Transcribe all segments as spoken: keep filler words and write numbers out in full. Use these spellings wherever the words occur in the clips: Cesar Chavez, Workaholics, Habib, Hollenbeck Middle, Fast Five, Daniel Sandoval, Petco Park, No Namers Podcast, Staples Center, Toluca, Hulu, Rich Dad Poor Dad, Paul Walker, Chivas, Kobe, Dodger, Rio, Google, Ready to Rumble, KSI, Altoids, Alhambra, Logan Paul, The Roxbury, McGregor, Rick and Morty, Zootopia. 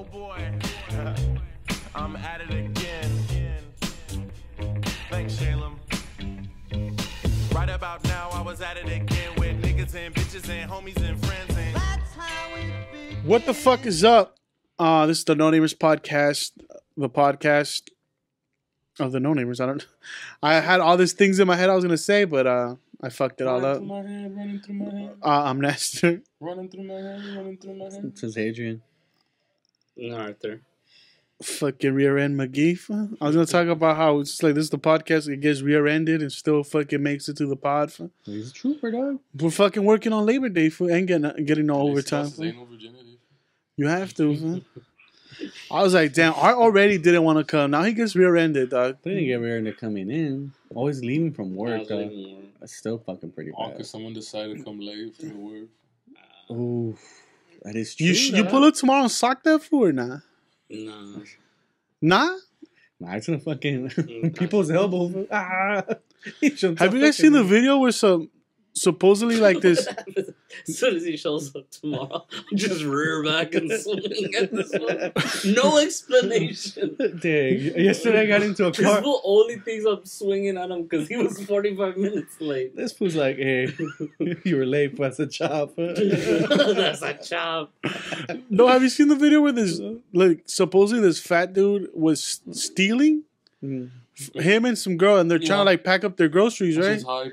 Oh boy, I'm at it again. Thanks, Shalem. Right about now, I was at it again with niggas and bitches and homies and friends. And that's how it begins. What the fuck is up? Uh, this is the No Namers Podcast, the podcast of the No Namers. I don't. I had all these things in my head I was gonna say, but uh, I fucked it running all up. Through my head, running through my head. Uh, I'm Nestor. Running through my head, running through my head. This is Adrian. No, Arthur. Fucking Rear End McGee. I was gonna talk about how it's like this is the podcast that gets rear-ended and still fucking makes it to the pod. He's a trooper, dog. We're fucking working on Labor Day for and getting getting no overtime. You have to, man. I was like, damn, Art already didn't want to come. Now he gets rear-ended, dog. They didn't get rear-ended coming in. Always leaving from work, dog. Leaving work. That's still fucking pretty bad. Oh, because someone decided to come late for the work. Ooh, that is true. You, sh- you pull up tomorrow and sock that fool or nah? Nah. Nah? Nah, it's in fucking people's elbow. Ah. Have you guys seen the video where some... supposedly like this as soon as he shows up tomorrow just rear back and swing at this one, no explanation. Dang, yesterday I got into a car. This the only things I'm swinging at him because he was forty-five minutes late. This fool's like, hey, you were late, but that's a chop. That's a chop. No, have you seen the video where this like supposedly this fat dude was stealing mm-hmm. him and some girl and they're trying yeah. to like pack up their groceries, that's right?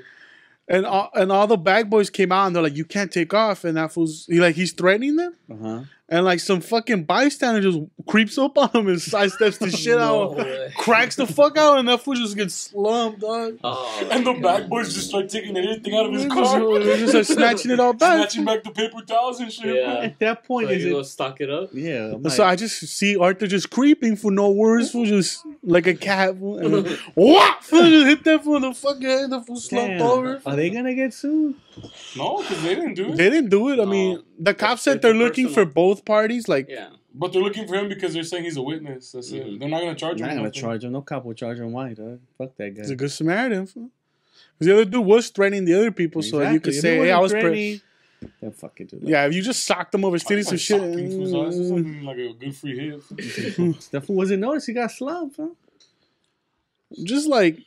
And all, and all the bag boys came out and they're like, you can't take off. And that fool's, he like, he's threatening them. Uh-huh. And like some fucking bystander just creeps up on him and sidesteps the shit no out, way. cracks the fuck out, and that fool just gets slumped, dog. Oh, and the God. bag boys just start taking everything out of his car. They just start snatching it all back. Snatching back the paper towels and shit. Yeah. At that point, so is you it... go stock it up? Yeah. I'm so like... I just see Arthur just creeping for no words, fool, just like a cat. And what? Fool just hit that fool in the fucking head, the fool slumped Damn. over. Are they gonna get sued? No, because they didn't do it. They didn't do it. I no. mean, the cops said they're looking personal. for both parties. Like, yeah. But they're looking for him because they're saying he's a witness. That's mm-hmm. it. They're not going to charge they're him. Not going to charge him. No cop will charge him. Why, dog? Fuck that guy. He's a good Samaritan. Because the other dude was threatening the other people, exactly. so you could if say, hey, I was pretty. Then fucking do that. Yeah, if you just socked him over stealing some shit. Something like a good free hit. Steph wasn't noticed. He got slumped, huh? Just like.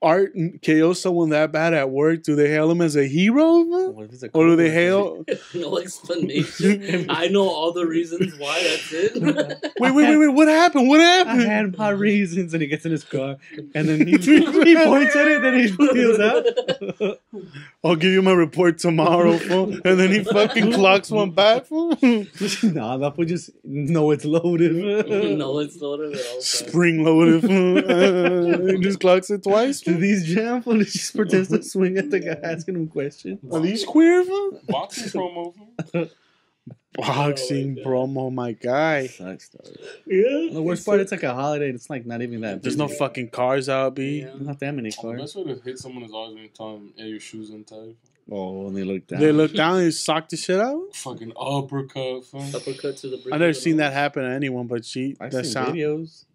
Art K O someone that bad at work? Do they hail him as a hero, man? A or do they hail? No explanation. I know all the reasons why. That's it. wait, wait, wait, wait! What happened? What happened? I had my reasons, and he gets in his car, and then he, he points at it, and then he peels out. I'll give you my report tomorrow, fool. And then he fucking clocks one back, fool. Nah, that would just no, it's loaded. No, it's loaded at all times. Spring loaded, fool. He just clocks it twice. Do these jam fools just pretend to swing at the guy asking him questions? Are these queer, fool? Boxing promo, fool. Boxing oh, promo, my guy. Sucks, though. Yeah. The worst part, it's like a holiday. It's like not even that. There's busy. no fucking cars out, B. Yeah. Not that many cars. The best way to hit someone is always when you tell them, yeah, your shoes untied. Oh, and they look down. They look down and you sock the shit out? Fucking uppercut, fool. Uppercut to the bridge. I've never seen that happen to anyone, but she. I've seen sound. videos.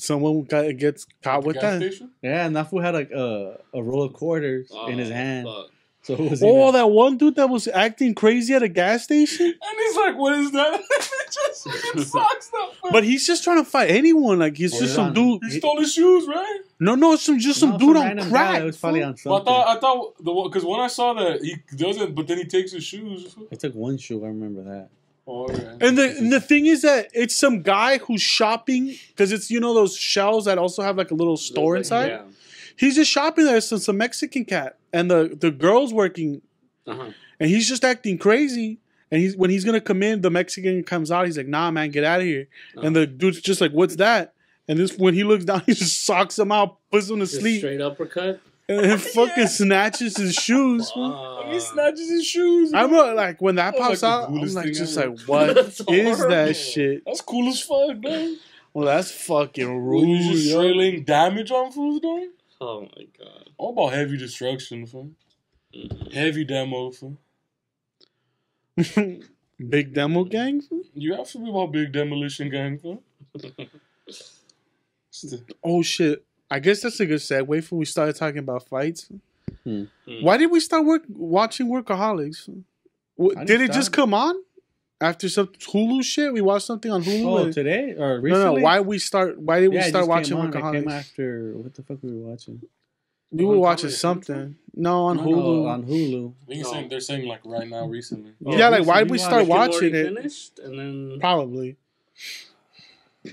Someone got, gets caught with that. Station? Yeah, and that fool had like uh, a roll of quarters oh, in his hand. Fuck. So it was oh, even... that one dude that was acting crazy at a gas station? And he's like, what is that? It just fucking sucks that way. But he's just trying to fight anyone. Like, he's well, just some on... dude. He stole his shoes, right? No, no, it's some, just no, some dude on crack. It was probably on something. But I thought, because when I saw that, he doesn't, but then he takes his shoes. I took one shoe. I remember that. Oh, yeah. And the and the thing is that it's some guy who's shopping because it's you know those shells that also have like a little store like, inside. Yeah. He's just shopping there. It's some Mexican cat, and the, the girl's working, uh-huh. and he's just acting crazy. And he's when he's gonna come in, the Mexican comes out. He's like, "Nah, man, get out of here." Uh-huh. And the dude's just like, "What's that?" And this when he looks down, he just socks him out, puts him to just sleep. Straight uppercut. And he fucking yeah. snatches his shoes. Wow. He snatches his shoes. I remember, like, when that pops like out, I'm like, just ever. like, what is horrible. that shit? That's cool as fuck, man. Well, that's fucking rude. When you just trailing damage on fools, dog? Oh, my God. All about heavy destruction, fool. Mm-hmm. Heavy demo, fool. Big demo gang, fool? You have to be about big demolition gang, fool. Oh, shit. I guess that's a good segue for we started talking about fights. Hmm. Why did we start work watching Workaholics? Did it just come on? After some Hulu shit, we watched something on Hulu. Oh, today or recently? No, no. Why we start? Why did yeah, we start watching Workaholics? Came after what the fuck were we watching? We were watching something. No, on no, Hulu. No, on Hulu. I think no. saying, they're saying like right now, recently. Oh, yeah, like why did we start watching it? Finished, and then probably.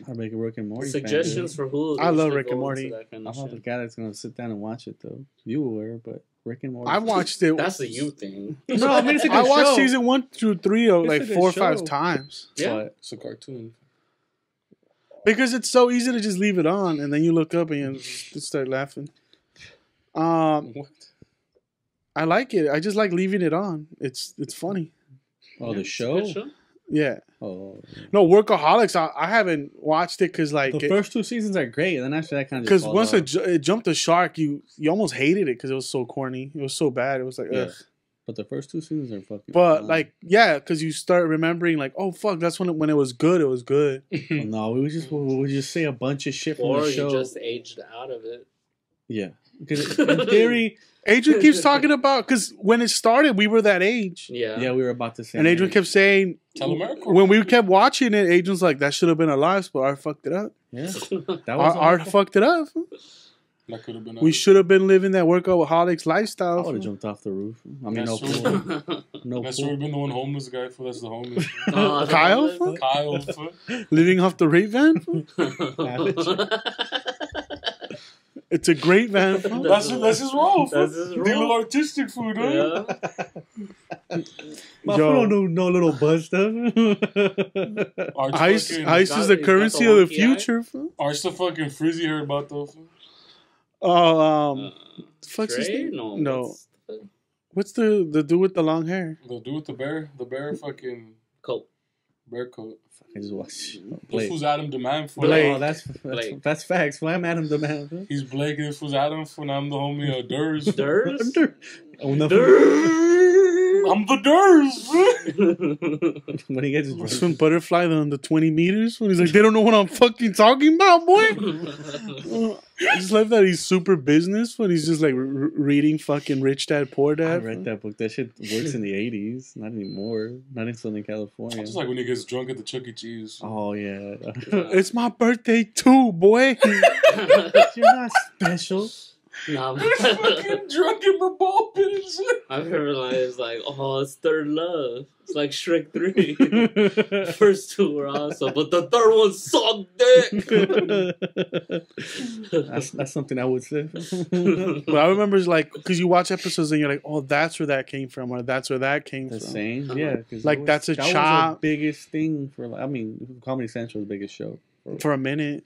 I make a Rick and Morty. Suggestions fan, for Hulu. I love Rick and Morty. Kind of I'm not the guy that's gonna sit down and watch it though. You were, but. Rick and Morty. I watched it. That's a you thing. No, I mean it's a good I watched show. Season one through three of, like four or five times. Yeah, so it's a cartoon. Because it's so easy to just leave it on, and then you look up and you just start laughing. Um, what? I like it. I just like leaving it on. It's it's funny. Oh, yeah, the show? show. Yeah. Oh. No, Workaholics. I, I haven't watched it because like the it, first two seasons are great, and then after that kind of because once it, ju it jumped the shark, you you almost hated it because it was so corny. It was so bad. It was like, yeah. Ugh. But the first two seasons are fucking. But fun. Like, yeah, because you start remembering like, oh fuck, that's when it, when it was good. It was good. Well, no, we would just we would just say a bunch of shit from or the show. Or you just aged out of it. Yeah, because in theory. Adrian keeps talking about because when it started, we were that age. Yeah, yeah, we were about the same. And Adrian age. kept saying, Telemeric when we kept watching it, Adrian's like, "That should have been our lives, but Art fucked it up." Yeah, that was Art, Art fucked it up. That could have been. We should have been living that workaholics lifestyle. I would have jumped off the roof. I mean, that's no, pool. no. That's where we've been the one homeless guy for. That's the homeless. uh, Kyle, foot? Kyle, foot? Living off the rape van. It's a great van. That's that's his role. That's his role. Little artistic food, right? Yeah. My Yo. food don't do no little buzz stuff. Ice, ice is the currency of the future. Arch the fucking frizzy hair about though. Oh, um, uh, fuck's his name? No. no. What's the the dude with the long hair? The dude with the bear, the bear fucking coat, bear coat. I just watch. This was Adam Demand for Blake. Oh, that's that's, that's facts. Why well, I'm Adam Demand? He's Blake. This was Adam for. Now I'm the homie of Durs. Durs. Durs. Oh, no. Durs. I'm the Durs. When he gets drunk. Swim butterfly on the twenty meters. When he's like, they don't know what I'm fucking talking about, boy. I just love that he's super business when he's just like re reading fucking Rich Dad Poor Dad. I read that book. That shit works in the eighties. Not anymore. Not in Southern California. It's just like when he gets drunk at the Chuck E. Cheese. Oh, yeah. It's my birthday too, boy. You're not special. Nah, you're fucking drunk and revolving. I've realized, like, oh, it's third love. It's like Shrek three. First two were awesome, but the third one sucked dick. that's, that's something I would say. But I remember, like, because you watch episodes and you're like, oh, that's where that came from, or that's where that came the from. The same, yeah. Like, was, that's a that child. The biggest thing for, like, I mean, Comedy Central's biggest show. For, for a minute.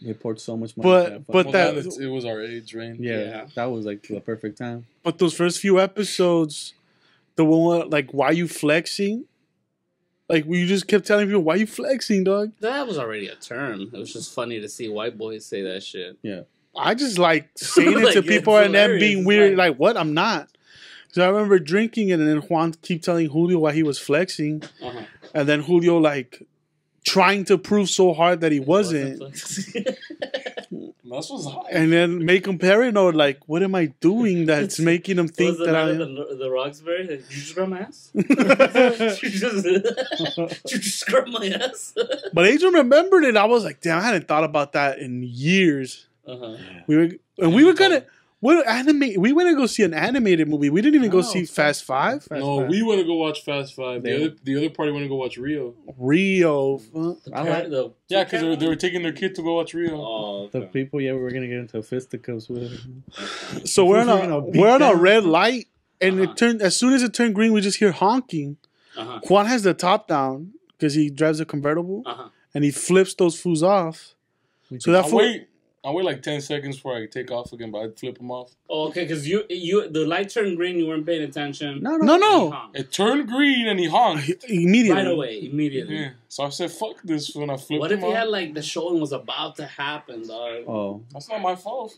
They poured so much money. But, that but well, that, that it was our age range. Yeah, yeah, that was like the perfect time. But those first few episodes, the one like why you flexing, like we just kept telling people why you flexing, dog. That was already a term. It was just funny to see white boys say that shit. Yeah, I just like saying like, it to people and then being weird. Like, like what? I'm not. So I remember drinking it, and then Juan keep telling Julio why he was flexing, uh-huh. and then Julio like. Trying to prove so hard that he wasn't. And then make him paranoid. Like, what am I doing that's making him think that I'm... The, the Roxbury? Did you just grab my ass? Did you just, did you just grab my ass? But Adrian remembered it. I was like, damn, I hadn't thought about that in years. Uh-huh. We were, and we were going to... What anime? We went to go see an animated movie. We didn't even go oh, see Fast Five. Fast no, Five. We went to go watch Fast Five. The other, the other party went to go watch Rio. Rio, the I like the yeah, because they, they were taking their kid to go watch Rio. Oh, okay. The people, yeah, we were gonna get into fisticuffs with. So we're in a we're in a red light, and uh-huh. it turned as soon as it turned green, we just hear honking. Uh-huh. Juan has the top down because he drives a convertible, uh-huh. and he flips those fools off. We so that fool. Wait. I wait like ten seconds before I take off again, but I would flip them off. Oh, okay, because you you the light turned green, you weren't paying attention. No, no, no. no. It turned green and he honked immediately, right away, immediately. Yeah. So I said, "Fuck this!" When I flipped. What if he had like the showing was about to happen, dog? Oh, that's not my fault.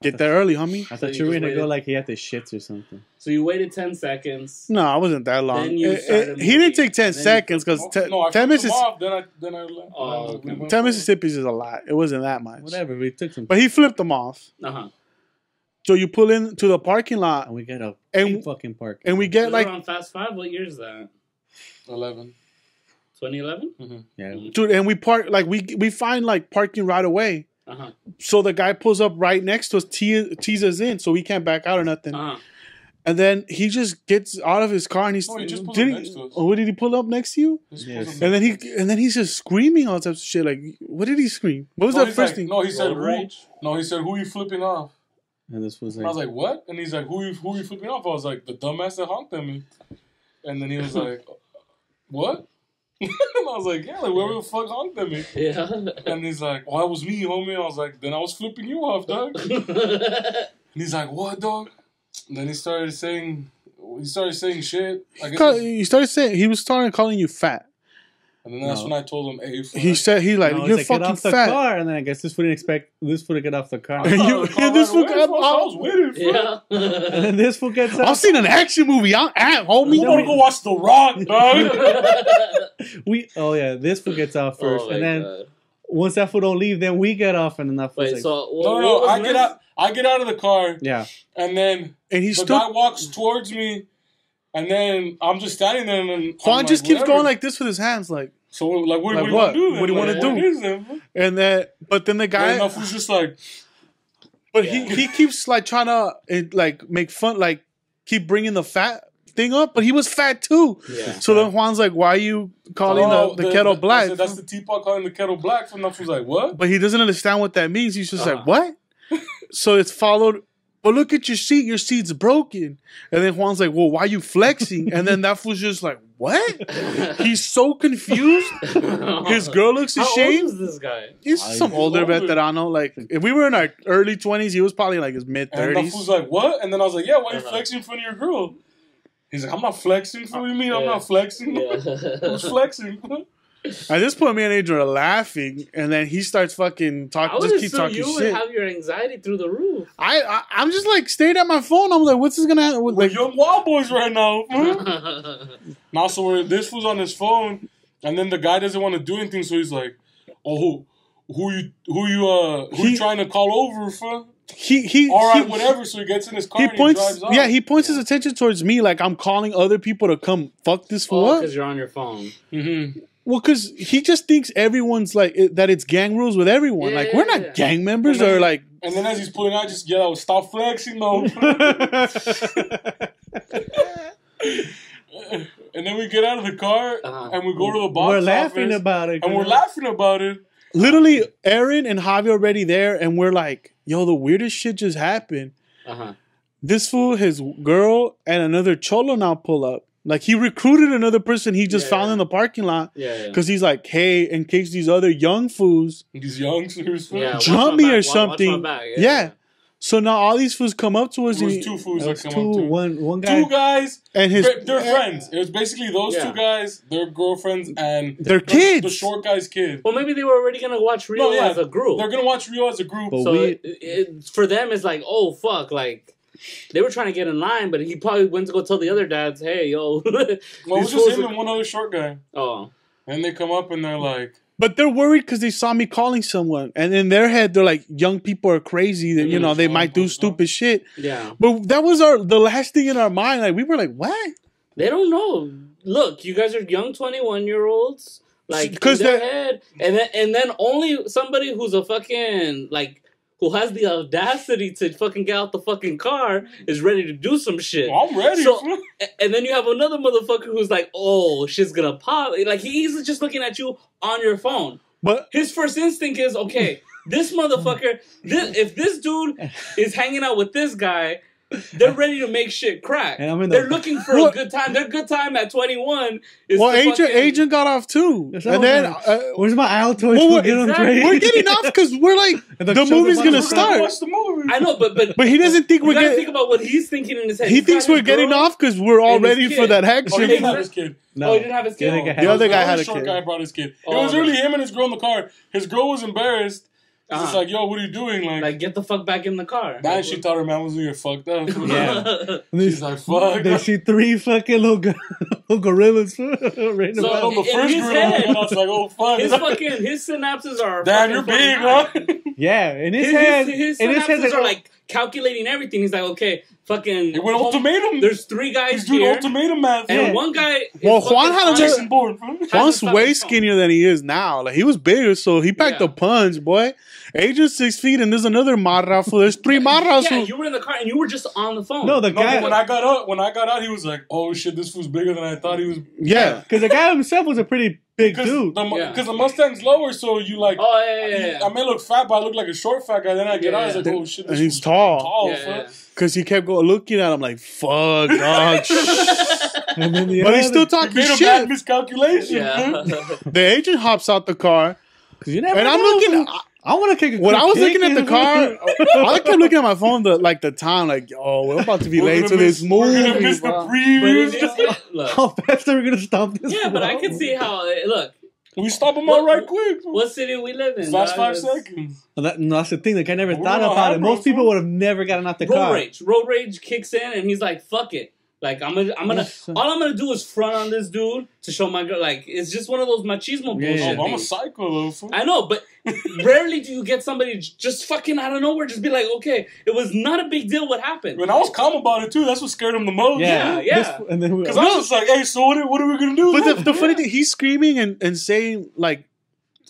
Get there early, homie. I thought you were gonna go like he had the shits or something. So you waited ten seconds. No, I wasn't that long. Then you it, it, he didn't take ten seconds because oh, ten, no, ten Mississippi. Then I, then I, oh, oh, okay. Ten Mississippi's is a lot. It wasn't that much. Whatever, we took some. But he flipped them off. Uh huh. So you pull into the parking lot, and we get a and, fucking park, and we get we like on Fast Five. What year is that? eleven. twenty eleven? Mm-hmm. Yeah. Dude, and we park, like, we we find, like, parking right away. Uh-huh. So the guy pulls up right next to us, te- tees us in, so we can't back out or nothing. Uh-huh. And then he just gets out of his car and he's... Oh, he just pulled did up he, next to us. Oh, did he pull up next to you? Yes. And then he and then he's just screaming all types of shit. Like, what did he scream? What was no, that first like, thing? No, he said, who, no, he said, who are you flipping off? And this was like... I was like, what? And he's like, who are you, who are you flipping off? I was like, the dumbass that honked at me. And then he was like, what? And I was like, yeah, like, whoever the fuck honked at me. Yeah. And he's like, oh, that was me, homie. I was like, then I was flipping you off, dog. And he's like, what, dog? And then he started saying, he started saying shit. I guess he, he started saying, he was starting calling you fat. And then that's no. when I told him, hey, he said, he like, no, you're like, fucking get off the fat. Car. And then I guess this wouldn't expect, this fool to get off the car. And you, the car and this right fool, I, I was waiting for yeah. And then this fool gets out. I've seen an action movie. I'm at, homie. You want to go watch The Rock, dog. we, oh, yeah, this fool gets out first. Oh, and then God. Once that fool don't leave, then we get off. And then that fool's like, so, what, no, no, I get, out, I get out of the car. Yeah. And then and he the stood- guy walks towards me. And then I'm just standing there. And Juan just like, keeps whatever. Going like this with his hands, like. So, like, what, like what do you what? want to do? What do you like, want to do? And then, but then the guy... And was just like... But yeah. he, he keeps, like, trying to, like, make fun, like, keep bringing the fat thing up. But he was fat, too. Yeah. So then Juan's like, why are you calling oh, the, the, the kettle the, black? That's the teapot calling the kettle black. So now was like, what? But he doesn't understand what that means. He's just uh-huh. like, what? So it's followed... But look at your seat. Your seat's broken. And then Juan's like, well, why are you flexing? And then that fool's just like, what? He's so confused. His girl looks ashamed. How old is this guy? He's I some older veterano. Like, if we were in our early twenties, he was probably like his mid-thirties. And that fool's like, what? And then I was like, yeah, why are you flexing in front of your girl? He's like, I'm not flexing. What do you mean I'm not flexing? Who's flexing? At this point, me and Adrian are laughing, and then he starts fucking talking. Just keep talking you shit. You would have your anxiety through the roof. I, I, I'm just like staring at my phone. I'm like, what's this gonna happen? We're like, young wild boys right now. Now, so we're, this fool's on his phone, and then the guy doesn't want to do anything, so he's like, "Oh, who, who you, who you, uh, who he, you trying to call over for?" He, he, all right, he, whatever. So he gets in his car. He points, and he drives off. Yeah, he points his attention towards me, like I'm calling other people to come fuck this fool up because you're on your phone. Mm-hmm. Well, because he just thinks everyone's like, it, that it's gang rules with everyone. Yeah, like, we're not yeah. gang members then, or like. And then as he's pulling out, just yell, stop flexing, though. And then we get out of the car uh-huh. and we go to the box. We're laughing office, about it. And we're laughing about it. Literally, Aaron and Javi already there. And we're like, yo, the weirdest shit just happened. Uh-huh. This fool, his girl, and another cholo now pull up. Like, he recruited another person he just yeah, found yeah. in the parking lot. Yeah, yeah. Because he's like, hey, in case these other young fools... These youngsters... Yeah, jump me or something. Yeah. yeah. So now all these fools come up to us. It was and two fools that come two, up to one, one guy. Two guys. And his... They're yeah. friends. It was basically those yeah. two guys, their girlfriends, and... Their the, kids. The short guy's kid. Well, maybe they were already going to watch Rio no, yeah. as a group. They're going to watch Rio as a group. But so we, it, it, for them, it's like, oh, fuck, like... They were trying to get in line, but he probably went to go tell the other dads, hey, yo. Well, it was just him and one other short guy. Oh. And they come up and they're like... But they're worried because they saw me calling someone. And in their head, they're like, young people are crazy. That, you know, they might do stupid shit. Yeah. But that was our the last thing in our mind. Like, we were like, what? They don't know. Look, you guys are young twenty-one-year-olds. Like, in their head. And then, and then only somebody who's a fucking, like... Who has the audacity to fucking get out the fucking car is ready to do some shit. Well, I'm ready. So, and then you have another motherfucker who's like, oh, shit's gonna pop. Like, he's just looking at you on your phone. But his first instinct is, okay, this motherfucker, this, if this dude is hanging out with this guy... They're ready to make shit crack. And I'm in the They're looking for well, a good time. Their good time at twenty-one is well, Agent fucking... Agent got off too. That's and then uh, where's my Altoids? Well, we're, get exactly. we're getting off because we're like the, the movie's gonna, gonna start. Watch the movie. I know, but but but he doesn't think we're getting. Think about what he's thinking in his head. He he's thinks we're getting off because we're all ready for that action. Oh, he didn't have his kid. No. Oh, he didn't have his kid. No. The other guy had a kid. The short guy brought his kid. It was really him and his girl in the car. His girl was embarrassed. Uh-huh. It's like, yo, what are you doing? Like, like, get the fuck back in the car. That she thought her man was gonna get fucked up. Yeah. She's like, fuck. They see three fucking little girls. gorillas. So I'm the first gorilla. Head, I was like, oh fuck. His fucking his synapses are. Damn, you're big, huh? Yeah, in his, his head, his, his synapses his head, are like calculating everything. He's like, okay, fucking. It went ultimatum. There's three guys He's here. He's doing ultimatum math, and yeah. one guy. Well, Juan had a Jason Bourne. Juan's way skinnier than he is now. Like he was bigger, so he packed yeah. a punch, boy. Adrian's six feet, and there's another marra. So there's three marras. Yeah, who... you were in the car, and you were just on the phone. No, the no, guy. When I got up, when I got out, he was like, "Oh shit, this fool's bigger than I thought he was." Yeah, because the guy himself was a pretty big dude. Because the, yeah. the Mustang's lower, so you like, oh yeah, yeah, yeah. I, I may look fat, but I look like a short fat guy. Then I get yeah. out, I was like, "Oh shit, this and he's tall." tall yeah, Because he kept going looking at him like, "Fuck, dog." And then the but he's still talking made shit. A bad miscalculation. Yeah. The agent hops out the car, you never and know. I'm looking. I, I want to kick a When I was looking at the car, I kept looking at my phone, the, like the time, like, oh, we're about to be we're late to miss, this movie. We're going to miss bro. the previews. How fast are we going to stop this? Yeah, bro? But I can see how, look. We stop them all right quick. What city we live in? Last five just, seconds. That, no, that's the thing. Like, I never we're thought about it. Most people would have never gotten out the road car. Road rage. Road rage kicks in, and he's like, fuck it. Like, I'm gonna, I'm gonna, all I'm gonna do is front on this dude to show my girl. Like, it's just one of those machismo bullshit. Yeah, yeah. I'm a psycho, fool. I know, but rarely do you get somebody just fucking out of nowhere, just be like, okay, it was not a big deal what happened. And I was calm about it too. That's what scared him the most. Yeah, yeah. Because yeah. I was no. just like, hey, so what, what are we gonna do? But the, the funny yeah. thing, he's screaming and, and saying like,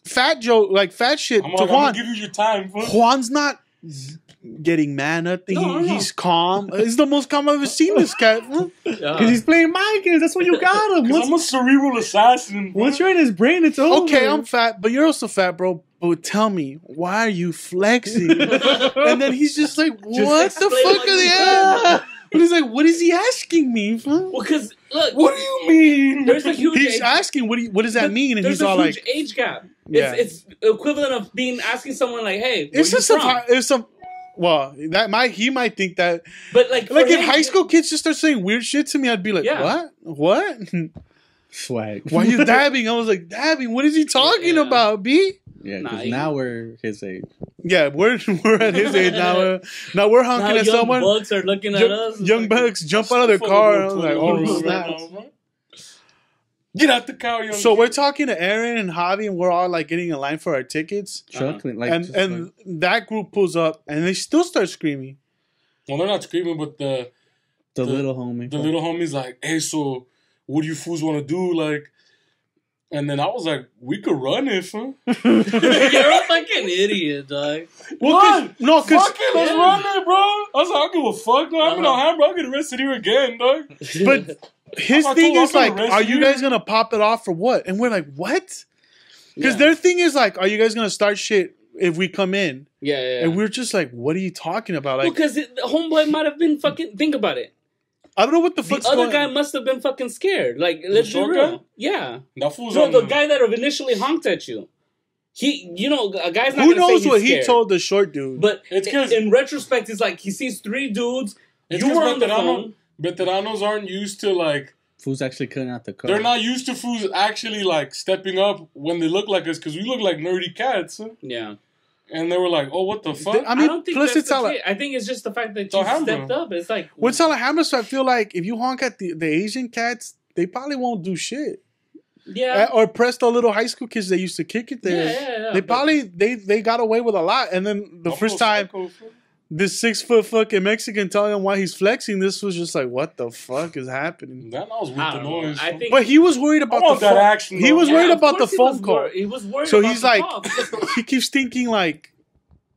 fat joke, like fat shit I'm to like, Juan. I'm gonna give you your time, fool. Juan's not getting mad, nothing. No, he, he's calm. He's the most calm I've ever seen this cat. Because yeah. he's playing mind games. That's why you got him. Once, I'm a cerebral assassin. Bro. Once you're in his brain, it's over. Okay, I'm fat, but you're also fat, bro. But tell me, why are you flexing? And then he's just like, what just the fuck like are they at? But he's like, what is he asking me for? Well, because, look. What do you mean? There's a huge He's age. asking, what, do you, what does that mean? And there's he's all like. There's a huge age gap. Yeah. It's, it's equivalent of being asking someone like, hey, where it's you just from? It's some. Well, that might he might think that, but like, like if him, high school kids just start saying weird shit to me, I'd be like, yeah. "What? What? Swag? Why are you dabbing?" I was like, "Dabbing? What is he talking yeah. about, B?" Yeah, because nah, now we're his age. Yeah, we're we're at his age now. We're, now we're honking now at young someone. Young bucks are looking at young, us. Young like, bucks jump out of their car. I was like, "Oh snap!" Get out the car, young So kid. We're talking to Aaron and Javi, and we're all like getting in line for our tickets. Chuckling, uh-huh. like and and like... that group pulls up, and they still start screaming. Well, they're not screaming, but the the, the little homie, the little homie's like, "Hey, so what do you fools want to do?" Like, and then I was like, "We could run if." Huh? You're a fucking idiot, dog. Well, cause, no, cause fuck it, let's yeah. run it, bro. I was like, I don't give a fuck. No, I'm in Alhambra. I'm gonna arrest it here again, dog. But. His I'm thing is like, are you guys going to pop it off or what? And we're like, what? Because yeah. their thing is like, are you guys going to start shit if we come in? Yeah, yeah, yeah. And we're just like, what are you talking about? Like, because well, homeboy might have been fucking, think about it. I don't know what the fuck's going on. The other guy must have been fucking scared. Like, let's be real. Yeah. That fool's no, the guy that initially honked at you. He, you know, a guy's not going to say he's scared. Who knows what he told the short dude? But it's in, in retrospect, it's like, he sees three dudes. It's you were on the phone. Veteranos aren't used to, like... Fools actually cutting out the car. They're not used to fools actually, like, stepping up when they look like us. Because we look like nerdy cats. Huh? Yeah. And they were like, oh, what the fuck? They, I mean, I don't think plus that's it's all... I think it's just the fact that you Alhambra. stepped up. It's like... With Alhambra, so I feel like if you honk at the, the Asian cats, they probably won't do shit. Yeah. Or press the little high school kids that used to kick it there. Yeah, yeah, yeah. They probably... They, they got away with a lot. And then the first time... This six foot fucking Mexican telling him why he's flexing. This was just like, what the fuck is happening? That was with the noise. I think but he was worried about the that phone. Action, he was yeah, worried about the phone call. Wor- he was worried. So about he's the like, he keeps thinking like,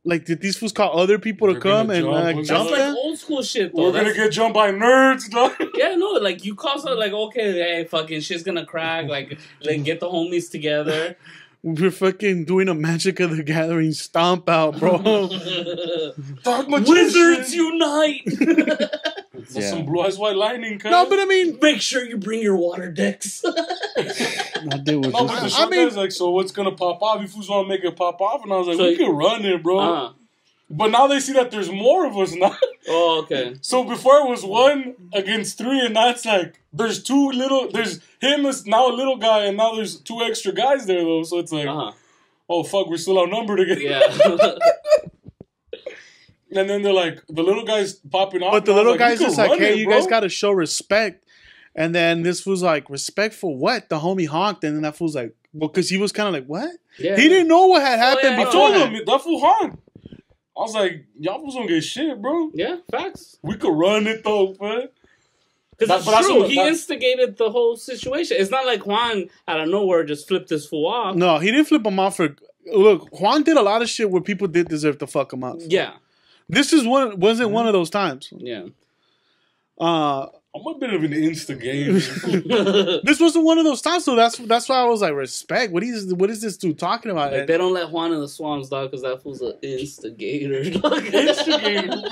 like did these fools call other people We're to come and jump. Like, That's jump like them? Old school shit. Though. We're That's... gonna get jumped by nerds. Dog. Yeah, no, like you call something like, okay, hey, fucking shit's gonna crack. Like, like get the homies together. We're fucking doing a Magic of the Gathering stomp out, bro. Wizards unite! That's yeah. some blue eyes white lightning. Cause. No, but I mean, make sure you bring your water decks. no, dude, no, but the short guy's like, so what's gonna pop off? You fools want to make it pop off, and I was like, so we can run it, bro. Uh-huh. But now they see that there's more of us now. Oh, okay. So before it was one against three, and now it's like there's two little, there's him is now a little guy, and now there's two extra guys there though. So it's like, uh-huh. oh fuck, we're still outnumbered again. Yeah. And then they're like, the little guy's popping off. But the little like, guy's just like, hey, bro. You guys gotta show respect. And then this was like, respect for what? The homie honked, and then that fool's like, well, because he was kind of like, what? Yeah. He didn't know what had happened. Oh, yeah, I told him, that fool honked. I was like, y'all was gonna get shit, bro. Yeah, facts. We could run it though, man. Because that's true. He instigated the whole situation. It's not like Juan out of nowhere just flipped this fool off. No, he didn't flip him off for. Look, Juan did a lot of shit where people did deserve to fuck him up. Yeah, this is one wasn't mm-hmm. one of those times. Yeah. Uh, I'm a bit of an instigator. This wasn't one of those times, so that's that's why I was like, respect. What is what is this dude talking about? Like, they don't let Juan in the swamps, dog, because that fool's an instigator. Dog. Instigator.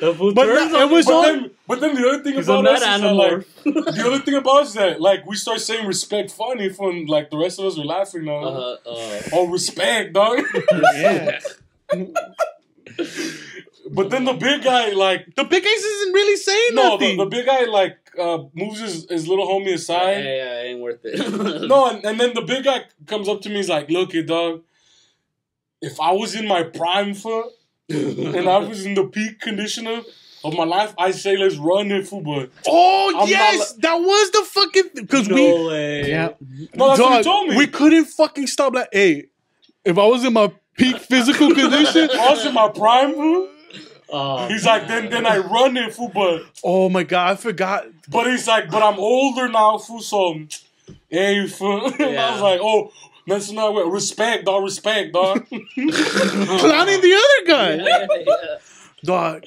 The fool but turns that, on it was but, then, but then the other thing about us is that, like, the other thing about us is that, like, we start saying respect funny from, like, the rest of us are laughing now. Uh, uh, oh, respect, dog. Yeah. But then the big guy, like... The big guy isn't really saying no, nothing. No, the, the big guy, like, uh, moves his, his little homie aside. Yeah, yeah, yeah, it ain't worth it. No, and, and then the big guy comes up to me, he's like, look, it, dog, if I was in my prime foot and I was in the peak condition of, of my life, I say, let's run in football. Oh, I'm yes! That was the fucking... Because no we, way. Yeah. No, that's dog, what he told me. We couldn't fucking stop. Like, hey, if I was in my peak physical condition... I was in my prime foot. Oh, he's man. like, then then I run in football. Oh my god, I forgot. But he's like, but I'm older now, fool. So, hey, fool. Yeah. I was like, oh, that's not what. Respect, dog. Respect, dog. Clowning the other guy, yeah, yeah. Dog.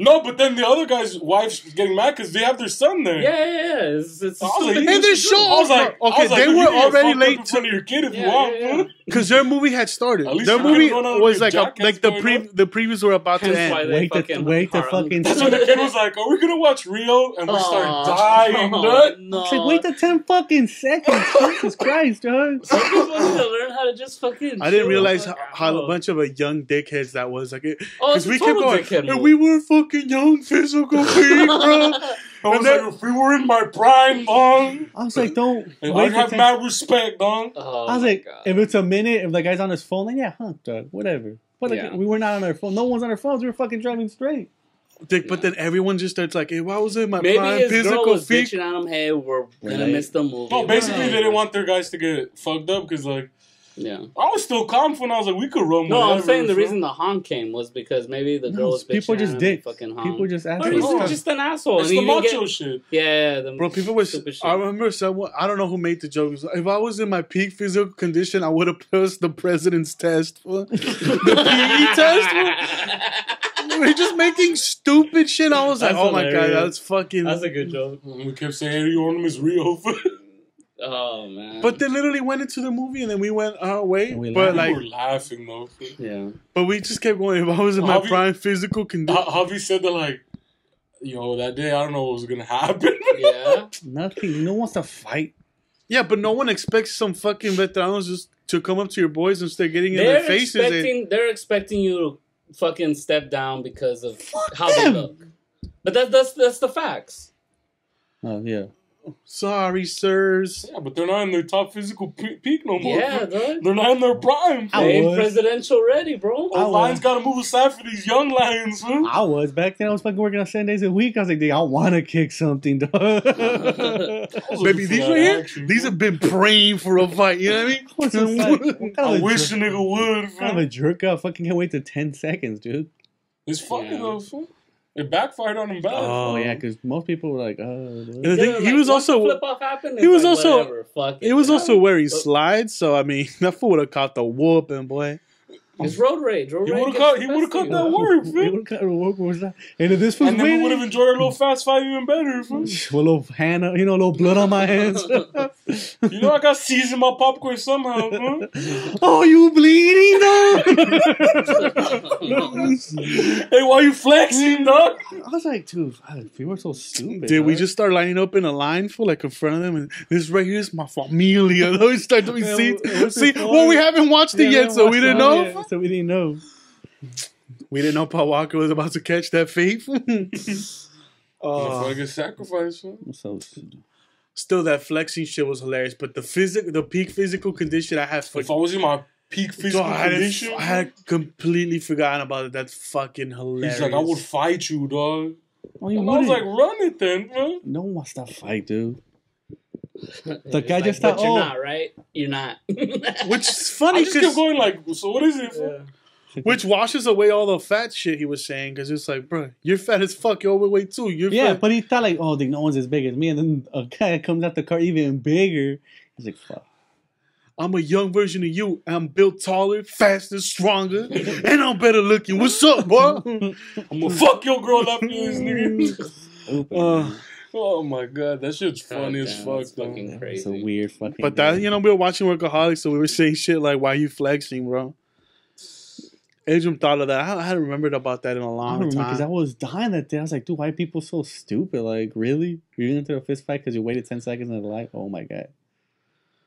No, but then the other guy's wife's getting mad because they have their son there. Yeah, yeah, yeah. It's, it's like, and their show. I was like, okay, I was like, they were already late to your kid if yeah, you want, yeah, yeah. Because their movie had started. Their movie was like, a, like the pre the previews were about to end. Wait, the fucking. Wait the fucking that's when the kid was like, "Are we gonna watch Rio?" And we oh, start dying. Oh, no. It's like, wait the ten fucking seconds. Jesus Christ, dog. So you wanted to learn how to just fucking. I didn't realize how, how a bunch of a young dickheads that was like, because we kept going and we were fucking. Young physical peak, bro. I was then, like, if we were in my prime, dog. I was like, don't. And I have mad respect, dog. Oh, I was like, God. If it's a minute, if the guy's on his phone, then yeah, huh, dog, whatever. But yeah. Like, we were not on our phone. No one's on our phones. We were fucking driving straight. Dick, yeah. But then everyone just starts like, hey, why was it my maybe prime his physical girl was peak? Bitching on him, hey, we're gonna miss the movie. No, basically, right. They didn't want their guys to get fucked up because, like, yeah, I was still calm when I was like, we could run. No, I'm saying the from. reason the honk came was because maybe the girl no, was bitching people just did fucking honk. People just asked. Oh, just an asshole. It's and the macho get... shit. Yeah, yeah the bro. People were. Shit. I remember someone. I don't know who made the joke. Like, if I was in my peak physical condition, I would have passed the president's test. For the P E test. We're just making stupid shit. I was like, that's oh hilarious. My god, that's fucking. That's a good joke. We kept saying, hey, your name is Rio. Oh man! But they literally went into the movie and then we went our way. We but like we were laughing though. Yeah. But we just kept going. If I was in my Javi, prime physical condition, Javi said that like, yo, that day I don't know what was gonna happen. Yeah. Nothing. No one wants to fight. Yeah, but no one expects some fucking veteranos just to come up to your boys and start getting in they're their faces. Expecting, and... They're expecting you to fucking step down because of fuck how them. They look. But that, that's that's the facts. Oh yeah. Sorry, sirs. Yeah, but they're not in their top physical pe peak no more. Yeah, dude. They're not in their prime. I they ain't presidential ready, bro. The lions gotta move aside for these young lions, man. I was. Back then, I was fucking working on seven days a week. I was like, dude, I want to kick something, dog. Baby, these right here, action, these have been praying for a fight. You know what I mean? Like, what kind I of wish a nigga would, man. Kind of a jerk up. Fucking can't wait to ten seconds, dude. It's fucking yeah. though, fool. It backfired on him bad. Oh, yeah, because most people were like, oh. Yeah, thing, like, he was also... Flip-off happened? He was like, also... Whatever, fuck it, it was man. also where he slides, so, I mean, that fool would have caught the whooping, boy. It's road rage. Road he would have caught, caught that work, man. He would have caught the work. Was that? And if this fool's winning... I never would have enjoyed a little Fast Five even better, fool. With a little hand, you know, a little blood on my hands. You know, I got seasoned my popcorn somehow, man. Oh, you bleeding, dog? Hey, why you flexing, dog? I was like, dude, we were so stupid. Did we just start lining up in a line for like in front of them? And this right here is my familia. We start doing seats. See, well, we haven't watched it yet, so we didn't know. So we didn't know. We didn't know Paul Walker was about to catch that faith. Oh, fucking sacrifice. So stupid. Still, that flexing shit was hilarious. But the physic, the peak physical condition I had. If I was in my peak physical dog, I condition, I had completely forgotten about it. That's fucking hilarious. He's like, I would fight you, dog. Well, I was like, run it then, bro. No one wants to fight, dude. The guy like, just thought, but you're oh. not, right? You're not. Which is funny. I just kept going like, so what is it for? Yeah. Which washes away all the fat shit he was saying, because it's like, bro, you're fat as fuck. You're overweight too. You're yeah, fat. But he thought like, oh, dude, no one's as big as me. And then a guy comes out the car even bigger. He's like, fuck. I'm a young version of you. I'm built taller, faster, stronger, and I'm better looking. What's up, boy? I'm gonna fuck your girl up, you uh, Oh my god, that shit's funny oh, as fuck. It's fucking crazy. It's a weird fucking. But that thing. You know, we were watching Workaholics, so we were saying shit like, "Why you flexing, bro?" Adrian thought of that. I hadn't remembered about that in a long I remember, time. Because I was dying that day. I was like, "Dude, why are people so stupid? Like, really? You're gonna throw a fist fight because you waited ten seconds in the life? Oh my god."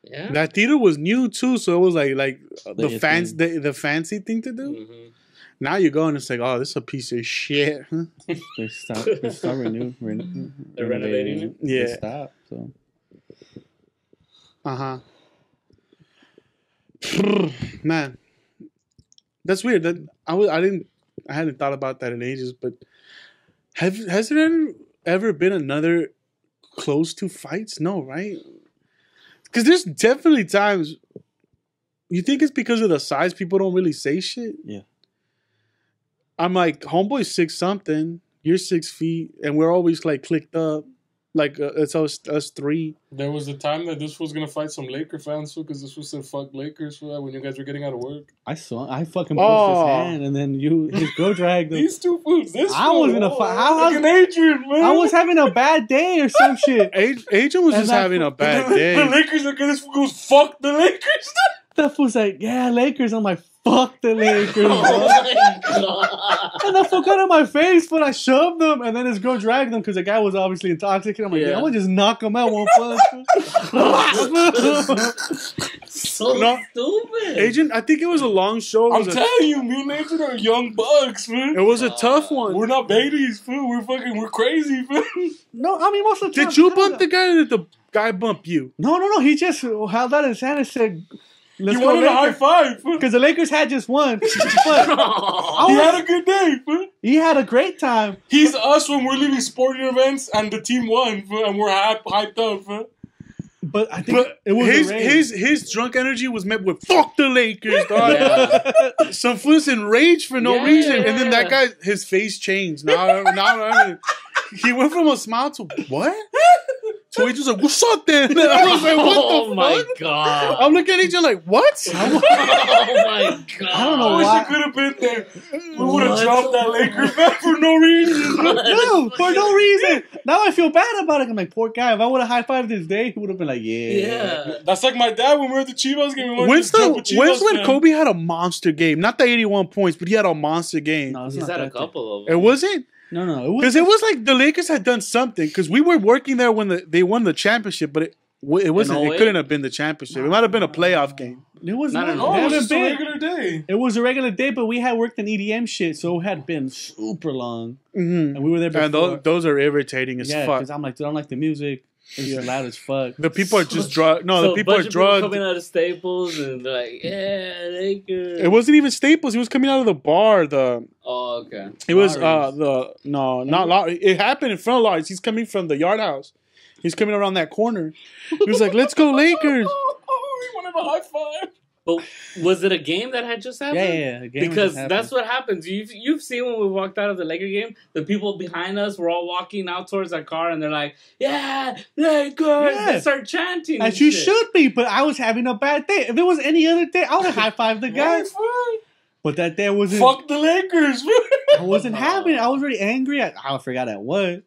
Yeah. That theater was new too, so it was like like the fancy the, the fancy thing to do. Mm-hmm. Now you go and it's like, oh, this is a piece of shit. They stop. They stop renewing. Renew, They're renovating it. Yeah. They stop. So. Uh huh. Man, that's weird. That I was. I didn't. I hadn't thought about that in ages. But have has there ever been another close to fights? No, right? Because there's definitely times you think it's because of the size people don't really say shit. Yeah. I'm like, homeboy's six something, you're six feet, and we're always like clicked up. Like, uh, it's us, us three. There was a time that this was going to fight some Laker fans too, because this was said fuck Lakers for that when you guys were getting out of work. I saw, I fucking pushed oh. his hand, and then you just go drag them. These two fools, this I was going to fight. I was, Adrian, man. I was having a bad day or some shit. Adrian was and just I, having a bad the, day. The Lakers, look at this fool goes, fuck the Lakers. That fool's like, yeah, Lakers. I'm like, fuck the Lakers. And that fool got on my face, but I shoved them, and then this girl dragged them because the guy was obviously intoxicated. I'm like, yeah, yeah I'm gonna just knock him out one punch. So no, stupid. Agent, I think it was a long show. I'm telling a, you, me and Agent are young bucks, man. It was a uh, tough one. We're not babies, fool. We're fucking, we're crazy, man. No, I mean, most of the time. Did you bump the guy or did the guy bump you? No, no, no. He just held out his hand and said, let's you wanted a high five. Because the Lakers had just won. But was, he had a good day. Bro. He had a great time. He's us when we're leaving sporting events and the team won. Bro, and we're hyped, hyped up. Bro. But I think but it was his, his, his drunk energy was met with, fuck the Lakers, dog. Yeah. Some fools enraged for no yeah, reason. Yeah. And then that guy, his face changed. Now, now, he went from a smile to, what? So he just like, what's up then? I was like, what oh the my fuck? God. I'm looking at each other like, what? Oh my god. I don't know I wish why. I could have been there. We would have dropped that Laker back for no reason. No, for no reason. Now I feel bad about it. I'm like, poor guy. If I would have high-fived this day, he would have been like, yeah. Yeah. That's like my dad when we were at the Chivas game. We when's the, Chivas when's when Kobe had a monster game? Not the eighty-one points, but he had a monster game. No, he's had a couple of them. It wasn't? No, no. Because it, it was like the Lakers had done something. Because we were working there when the, they won the championship, but it it wasn't. It couldn't have been the championship. No, it might have been a playoff no. game. It was not. It was just a regular day. It was a regular day, but we had worked in E D M shit, so it had been super long. Mm-hmm. And we were there before. And those, those are irritating as yeah, fuck. Because I'm like, dude, I don't like the music. It's yeah. loud as fuck. The people are just drugged. No, so the people are drugged. Coming out of Staples and they're like, yeah, Lakers. It wasn't even Staples. It was coming out of the bar. The oh, okay. It was uh the no, not Lowry. It happened in front of Lowry's. He's coming from the Yard House. He's coming around that corner. He was like, "Let's go, Lakers!" Oh, we want to have a high five. But was it a game that had just happened? Yeah, yeah. A game because that's what happens. You've, you've seen when we walked out of the Laker game, the people behind us were all walking out towards our car, and they're like, yeah, Lakers! Yeah. They start chanting. As you shit. should be, but I was having a bad day. If it was any other day, I would have high-fived the guy. But that day wasn't... Fuck the Lakers! I wasn't having it. I was really angry. I, I forgot at what.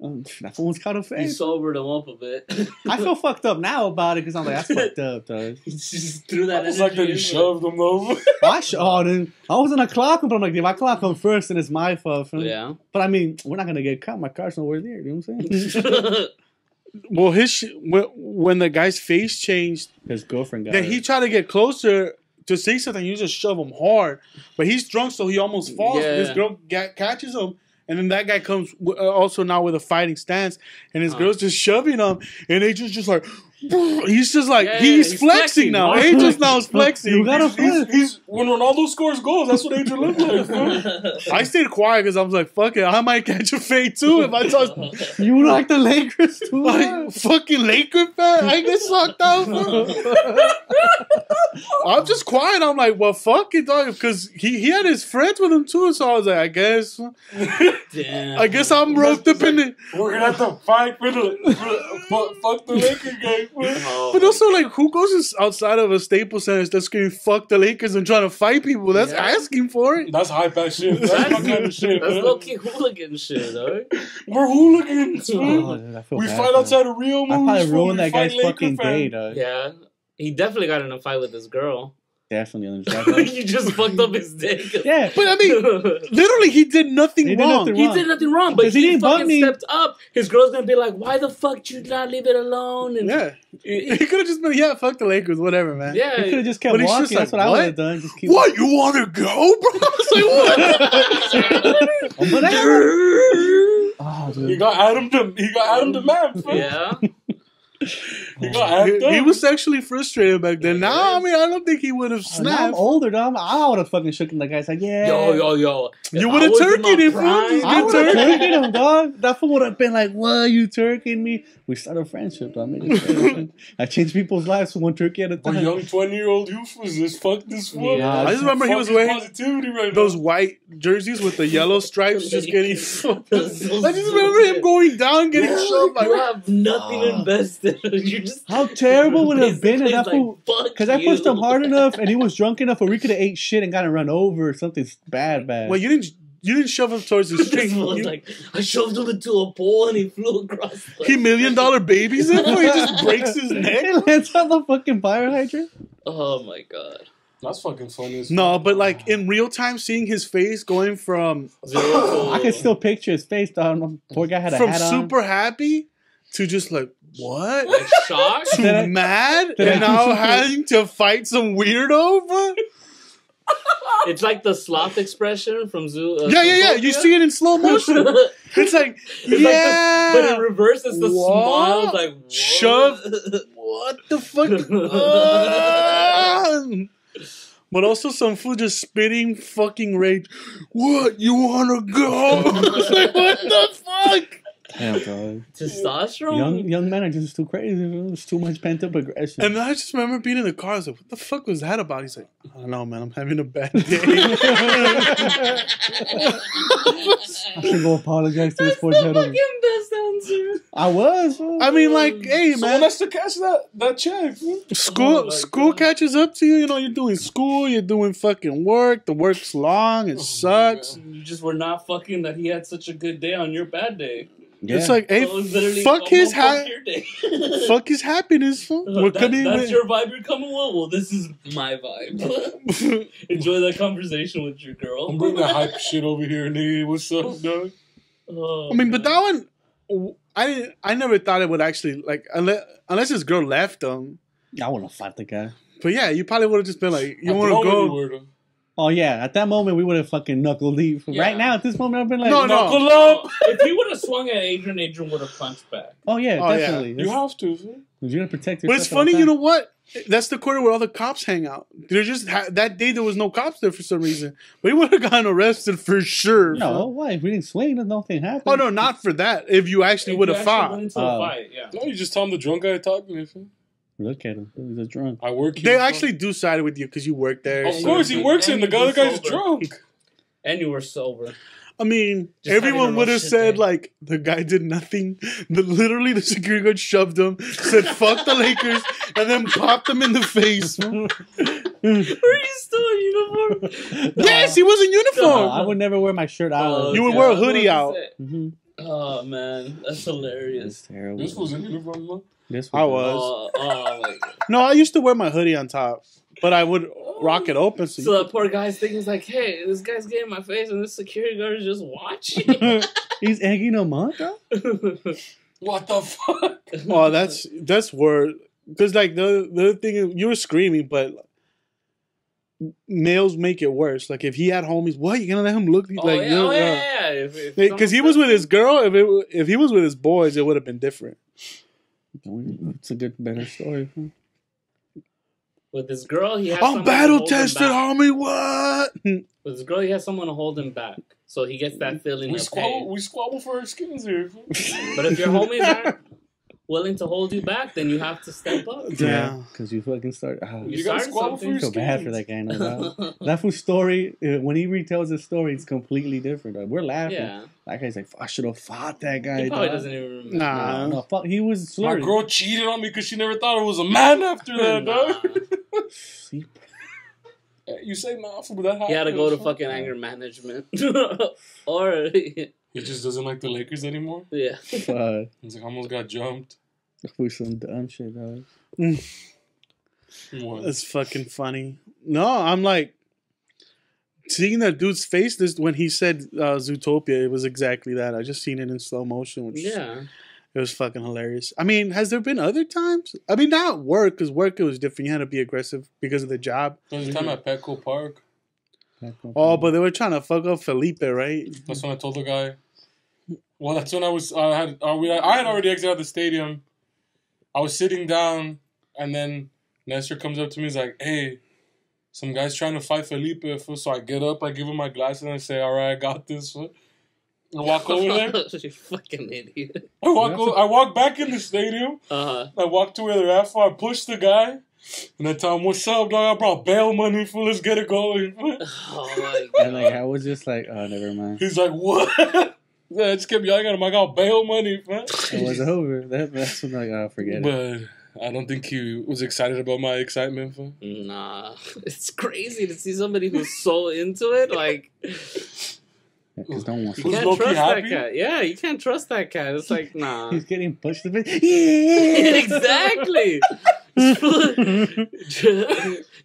Um, that one's kind of fake. You sobered him up a bit. I feel fucked up now about it because I'm like, that's fucked up, dog. You just threw that. It's like that you shoved him over. I shoved him. I was gonna clock him, but I'm like, if I clock him first, then it's my fault. Yeah. But I mean, we're not gonna get caught. My car's nowhere near. You know what I'm saying? Well, his sh when the guy's face changed, his girlfriend got. Then it. He tried to get closer to say something. You just shove him hard, but he's drunk, so he almost falls. Yeah. This girl got, catches him. And then that guy comes also now with a fighting stance, and his uh. girl's just shoving him, and Adrian's just like, He's just like, yeah, he's, he's flexing, flexing now. Angel's now is flexing. You gotta flex. He's, he's, when Ronaldo scores goals, that's what Angel looks like, bro. I stayed quiet because I was like, fuck it. I might catch a fade too if I touch. You like the Lakers too? Like, fucking Laker fan? I get sucked out, bro. I'm just quiet. I'm like, well, fuck it, dog. Because he, he had his friends with him too. So I was like, I guess. Damn. I guess I'm roped up in it. We're going to have to fight for the. Fuck, fuck the Lakers game. No. But also, like, who goes outside of a Staples Center that's screaming "fuck the Lakers" and trying to fight people? That's yeah. asking for it. That's high back shit. That's that kind of shit. That's low key hooligan shit, though. We're hooligans, oh, dude, we bad, fight man. Outside of Rio. I probably ruined that guy's Laker fucking day, though. Yeah, he definitely got in a fight with this girl. Definitely. You just fucked up his dick. Yeah. But I mean, literally, he did nothing he wrong. Did nothing wrong. He did nothing wrong, but he, he fucking stepped up. His girl's gonna be like, why the fuck did you not leave it alone? And yeah. He, he could have just been, yeah, fuck the Lakers, whatever, man. Yeah. He could have just kept but walking. Just like, that's what, what I would have done. Just keep what? Walking. You wanna go, bro? I was like, what? Oh, dude. He got Adam to, he got Adam to laugh, bro. Yeah. He, he, he was sexually frustrated back then. Now, I mean, I don't think he would have snapped. I'm older, dog. I would have fucking shook him. Like, guys, like, yeah. Yo, yo, yo. You would have turkeyed him, bro. You would have turkeyed him, dog. That fool would have been like, what? You turkeying me? We started a friendship, dog. I, I changed people's lives from one turkey at a time. A young twenty-year-old youth was just fuck this fool. Yeah, I just remember he was wearing right those now. White jerseys with the yellow stripes just getting... so I just remember him going down, getting yeah, shoved. Like, you have nothing uh, invested. You just how terrible would it have been if because like, I pushed him hard enough and he was drunk enough where we could have ate shit and gotten run over or something bad, bad. Well, you didn't you didn't shove him towards the street. You, like, I shoved him into a pole and he flew across. The he million dollar babies him or he just breaks his neck and lands on the fucking fire hydrant. Oh my god. That's fucking funny. No, but like in real time, seeing his face going from zero. I can still picture his face. Dog. Poor guy had a from hat on. Super happy to just like. What? Like shocked? Too I, mad? And now having to fight some weirdo, bro? It's like the sloth expression from Zoo. Uh, yeah, yeah, yeah. You see it in slow motion. It's like, it's yeah. Like the, but in reverse, it's the smile. It's like, what? Shove. What the fuck? uh, But also some fool just spitting fucking rage. What? You wanna go? Like, what the fuck? Damn, dog. Testosterone? Young, young men are just too crazy. It's too much pent up aggression. And I just remember being in the car. I was like, what the fuck was that about? He's like, I don't know, man. I'm having a bad day. I should go apologize to this poor gentleman. That's the fucking best answer. I was. Bro. I mean, like, hey, man. Someone has to catch that, that check. School, oh school catches up to you. You know, you're doing school. You're doing fucking work. The work's long. It oh sucks. You just were not fucking that he had such a good day on your bad day. Yeah. It's like, hey, so fuck his ha fuck his happiness. Huh? That, that's your vibe you're coming with? Well, this is my vibe. Enjoy that conversation with your girl. I'm bringing that hype shit over here, nigga. What's up, dog? Oh, I mean, God. But that one, I didn't, I never thought it would actually, like, unless, unless his girl left him. Yeah, I want to fight the guy. But yeah, you probably would have just been like, you want to go. Oh, yeah. At that moment, we would have fucking knuckled leave. Yeah. Right now, at this moment, I've been like, no, knuckle no. up. If he would have swung at Adrian, Adrian would have punched back. Oh, yeah, oh, definitely. Yeah. You have to. Because you're going to protect yourself. But it's funny, you know what? That's the corner where all the cops hang out. They're just that day, there was no cops there for some reason. But he would have gotten arrested for sure. No, bro. Why? If we didn't swing, nothing happened. Oh, no, not for that. If you actually would have fought. Went into uh, fight, yeah. No, you just tell him the drunk guy talking to him. Look at him. He's a drunk. I work here. They actually do side with you because you work there. Of course, he works in. The other guy's drunk. And you were sober. I mean, just everyone would have said, man. Like, the guy did nothing. The, literally, the security guard shoved him, said, fuck the Lakers, and then popped him in the face. Were you still in uniform? Yes, he was in uniform. No, I would never wear my shirt out. Uh, you would yeah, wear a hoodie out. Mm-hmm. Oh, man. That's hilarious. That's terrible. This was in uniform, though. Yes, I was. Uh, oh, like, no, I used to wear my hoodie on top, but I would rock it open. So, so that poor guy's thinking, like, hey, this guy's getting in my face, and this security guard is just watching. He's egging him on, though? What the fuck? Oh, that's that's word. Because, like, the, the other thing is, you were screaming, but males make it worse. Like, if he had homies, what? You're going to let him look? Oh, like, yeah, oh, yeah, yeah. Because he was with his girl. If, it, if he was with his boys, it would have been different. It's a good, better story. With this girl, he has. I'm battle tested, homie. What? With this girl, he has someone to hold him back, so he gets that feeling. We squabble. Pain. We squabble for our skins here. But if your homies aren't willing to hold you back, then you have to step up. Yeah, because yeah. you fucking start. Uh, you, you start squabble something. For your skins. So bad for that guy. No, that, that fool's story. When he retells his story, it's completely different. Like, we're laughing. Yeah. That guy's like, I should have fought that guy. He probably dog. doesn't even remember. Nah, no, fuck. He was slurring. My girl cheated on me because she never thought I was a man after that, nah. dog. You say nah, but that happened. He had to go to fucking anger management. Or he just doesn't like the Lakers anymore. Yeah. Uh, he's like, I almost got jumped. For some dumb shit, dog. That's fucking funny. No, I'm like, seeing that dude's face this when he said uh, Zootopia, it was exactly that. I just seen it in slow motion, which yeah. It was fucking hilarious. I mean, has there been other times? I mean, not at work, because work, it was different. You had to be aggressive because of the job. There was a time at Petco Park. Petco oh, Park. But they were trying to fuck up Felipe, right? That's when I told the guy. Well, that's when I was, I had, I had already exited out the stadium. I was sitting down, and then Nestor comes up to me, he's like, hey, some guy's trying to fight Felipe. So I get up, I give him my glasses, and I say, all right, I got this. I walk over there. You fucking idiot. I walk, over, I walk back in the stadium. Uh-huh. I walk to where they're at for. I push the guy. And I tell him, what's up, dog? I brought bail money for. Let's get it going. Oh, my God. And like, I was just like, oh, never mind. He's like, what? Yeah, I just kept yelling at him. I got bail money, man. It was over. That, that's when I uh, forget but it. But I don't think he was excited about my excitement, man. Nah. It's crazy to see somebody who's so into it. Like... Yeah, don't want you can't trust that happy? cat. Yeah, you can't trust that cat. It's like, nah. He's getting pushed a bit. Exactly.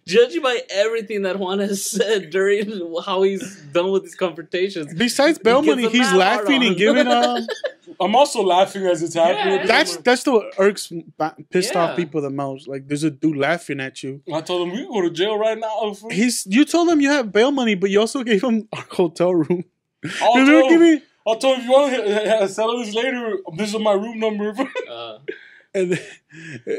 Judging by everything that Juan has said during how he's done with these confrontations. Besides bail money, he's laughing and giving up. I'm also laughing as it's happening. Yeah, that's that's what irks pissed yeah. off people the most. Like, there's a dude laughing at you. I told him, we can go to jail right now. He's. You told him you have bail money, but you also gave him our hotel room. I'll tell, him, me... I'll tell him if you want to settle this later. This is my room number. uh. and, then,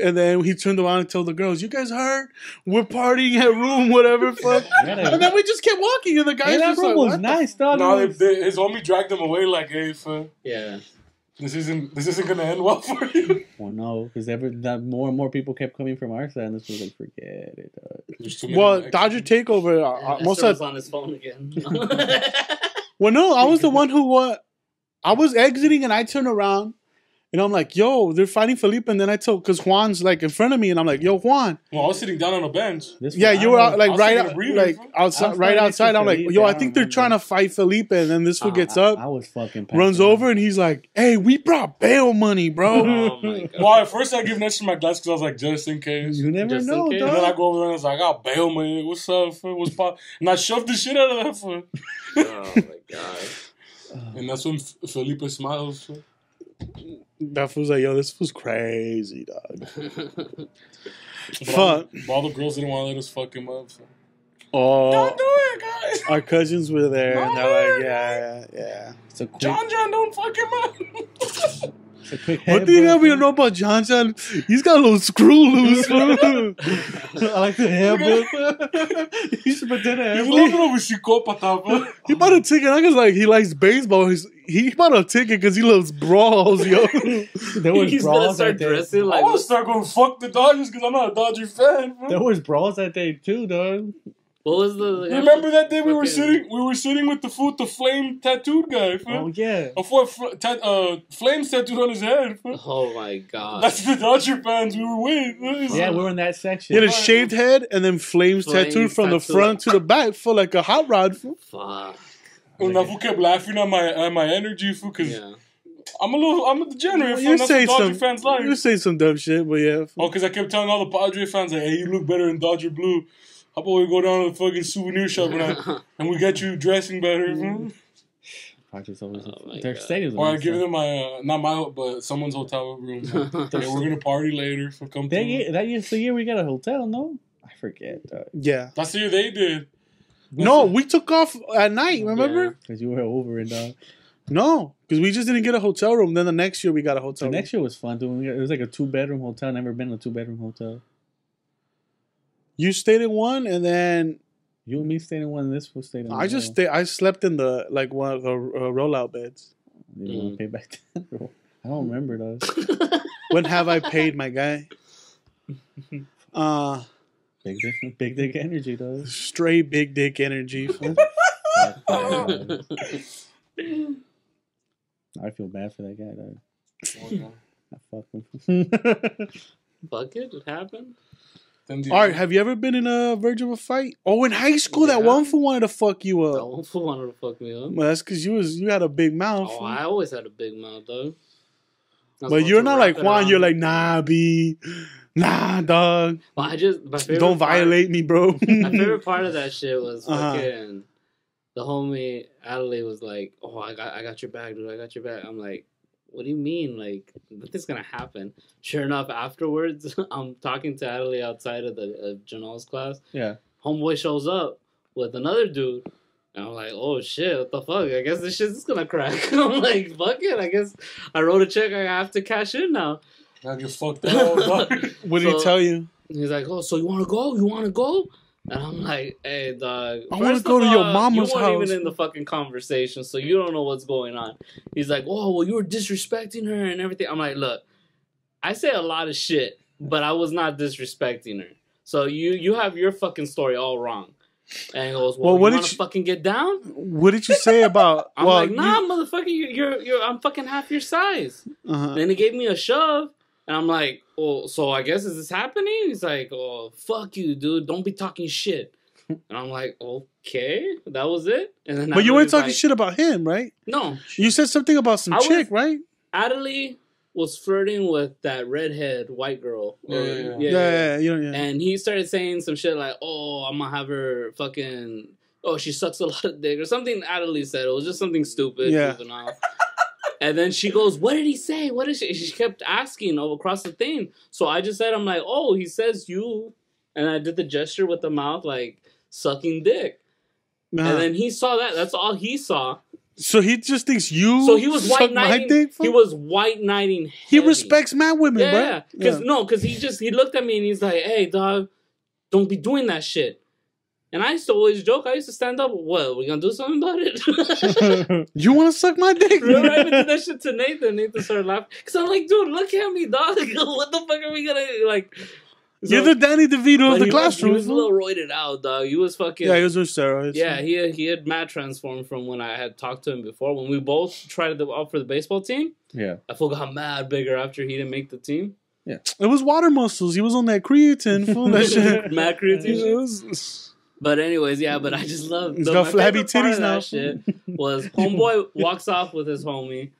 and then he turned around and told the girls, you guys heard? We're partying at room, whatever, fuck. And then we just kept walking. And the guys hey, that just room like, was what? nice, dog. No, was... They, they, his homie dragged them away like, hey, fuck. Yeah. This isn't this isn't gonna end well for you. Well, no, because ever that more and more people kept coming from our side, and this was like, forget it. Dog. Well, Dodger takeover. Uh, most of was on his phone again. Well, no, I was the one who uh, I was exiting, and I turned around, and I'm like, yo, they're fighting Felipe, and then I told, because Juan's like in front of me, and I'm like, yo, Juan. Well, I was sitting down on a bench. This yeah, you were out, like right out, like outside, right outside. I'm like, yo, I, I think they're remember. trying to fight Felipe, and then this fool uh, gets I, up, I was fucking runs out. over, and he's like, hey, we brought bail money, bro. Oh my God. Well, at first I give Nestor my glass because I was like, just in case. You never just know, dog. And then I go over there and I was like, I got bail money. What's up? What's pop? And I shoved the shit out of that fool. Oh my God. And that's when Felipe smiles. That fool's like, yo, this fool's crazy, dog. Fuck. All, all the girls didn't want to let us fuck him up. So. Oh, don't do it, guys. Our cousins were there, Mother. and they're like, yeah, yeah, yeah. It's a quick... John John, don't fuck him up. It's a quick head. One thing that we don't know about John John, he's got a little screw loose. I like the hair. He should pretend a hair. He's a little bit of a psychopath. He bought a ticket. I guess like he likes baseball. He's He bought a ticket because he loves brawls, yo. There was He's brawls gonna start that dressing day. Like, I want to start going fuck the Dodgers because I'm not a Dodger fan. Bro. There was brawls that day too, dog. What was the? Like, Remember that day we were sitting, we were sitting with the fool, the flame tattooed guy. Bro. Oh yeah, before ta uh, flames tattooed on his head. Bro. Oh my God, that's the Dodger fans we were with. Bro. Yeah, we were in that section. He had a shaved head and then flames, flames tattooed from tattooed. the front to the back for like a hot rod. Bro. Fuck. And I kept laughing at my at my energy, fool, because yeah. I'm a little, I'm a degenerate, fool. That's what Dodger fans like. You say some dumb shit, but yeah. Fool. Oh, because I kept telling all the Padre fans, like, hey, you look better in Dodger blue. How about we go down to the fucking souvenir shop and, I, and we get you dressing better, mm-hmm. Padres always, oh their stadiums. Or I give them my, uh, not my, but someone's hotel room. Yeah, we're going to party later. For come that year, that year's the year we got a hotel, no? I forget. Dog. Yeah. That's the year they did. No, we took off at night, remember? Because yeah, you were over it, dog. No, Because we just didn't get a hotel room. Then the next year we got a hotel room. The next year was fun, dude. It was like a two-bedroom hotel. Never been to a two-bedroom hotel. You stayed in one, and then... You and me stayed in one, and this was stayed in I one. I just stayed... I slept in the, like, one of the uh, rollout beds. You don't mm. want to pay back that roll. I don't remember those. When have I paid, my guy? Uh... Big dick, big dick energy, though. Stray big dick energy. I feel bad for that guy, though. I fucked him. Fuck it, it happened. All right, have you ever been in a verge of a fight? Oh, in high school, yeah. That one fool wanted to fuck you up. That one fool wanted to fuck me up. Well, that's because you was you had a big mouth. Oh, man. I always had a big mouth, though. But you're not like Juan. You're like, nah, B. Nah, dog. Well, I just, my favorite Don't violate part, me, bro. My favorite part of that shit was fucking... Uh-huh. The homie Adelaide was like, "Oh, I got, I got your back, dude. I got your back." I'm like, "What do you mean? Like, nothing's gonna happen." Sure enough, afterwards, I'm talking to Adelaide outside of the of Janelle's class. Yeah, homeboy shows up with another dude, and I'm like, "Oh shit, what the fuck? I guess this shit's gonna crack." I'm like, "Fuck it, I guess I wrote a check. I have to cash in now." Now you fucked up. What did so, he tell you? He's like, "Oh, so you want to go? You want to go?" And I'm like, hey, dog. I want to go to your mama's house. You weren't even in the fucking conversation, so you don't know what's going on. He's like, oh, well, you were disrespecting her and everything. I'm like, look, I say a lot of shit, but I was not disrespecting her. So you you have your fucking story all wrong. And he goes, well, well you want to fucking get down? What did you say about... I'm well, like, nah, you... motherfucker, you're, you're, you're, I'm fucking half your size. Uh-huh. Then he gave me a shove. And I'm like, oh, so I guess is this happening? He's like, oh, fuck you, dude. Don't be talking shit. And I'm like, okay, that was it. And then but you weren't talking like, shit about him, right? No. You said something about some I chick, was, right? Adelie was flirting with that redhead white girl. Yeah, or, yeah, yeah. Yeah, yeah, yeah, yeah, yeah. And he started saying some shit like, oh, I'm going to have her fucking, oh, she sucks a lot of dick or something Adelie said. It was just something stupid. Yeah. And then she goes, what did he say? What is she? She kept asking across the thing. So I just said, I'm like, oh, he says you. And I did the gesture with the mouth, like, sucking dick. Nah. And then he saw that. That's all he saw. So he just thinks you So he was white knighting. He was white knighting. He respects mad women, yeah, bro. Yeah. Cause, yeah. No, because he just, he looked at me and he's like, hey, dog, don't be doing that shit. And I used to always joke. I used to stand up. What? We gonna do something about it? You wanna suck my dick? Remember I even did that shit to Nathan. Nathan started laughing because I'm like, dude, look at me, dog. What the fuck are we gonna like? So, you're the Danny DeVito of the he classroom. Was, he was a little roided out, dog. He was fucking. Yeah, he was with steroids. Yeah, he had, he had mad transformed from when I had talked to him before. When we both tried to opt for the baseball team. Yeah, I forgot how mad bigger after he didn't make the team. Yeah, it was water muscles. He was on that creatine. That shit. Mad creatine. It was. But anyways, yeah, but I just love... He's got flabby titties now. Shit was homeboy walks off with his homie,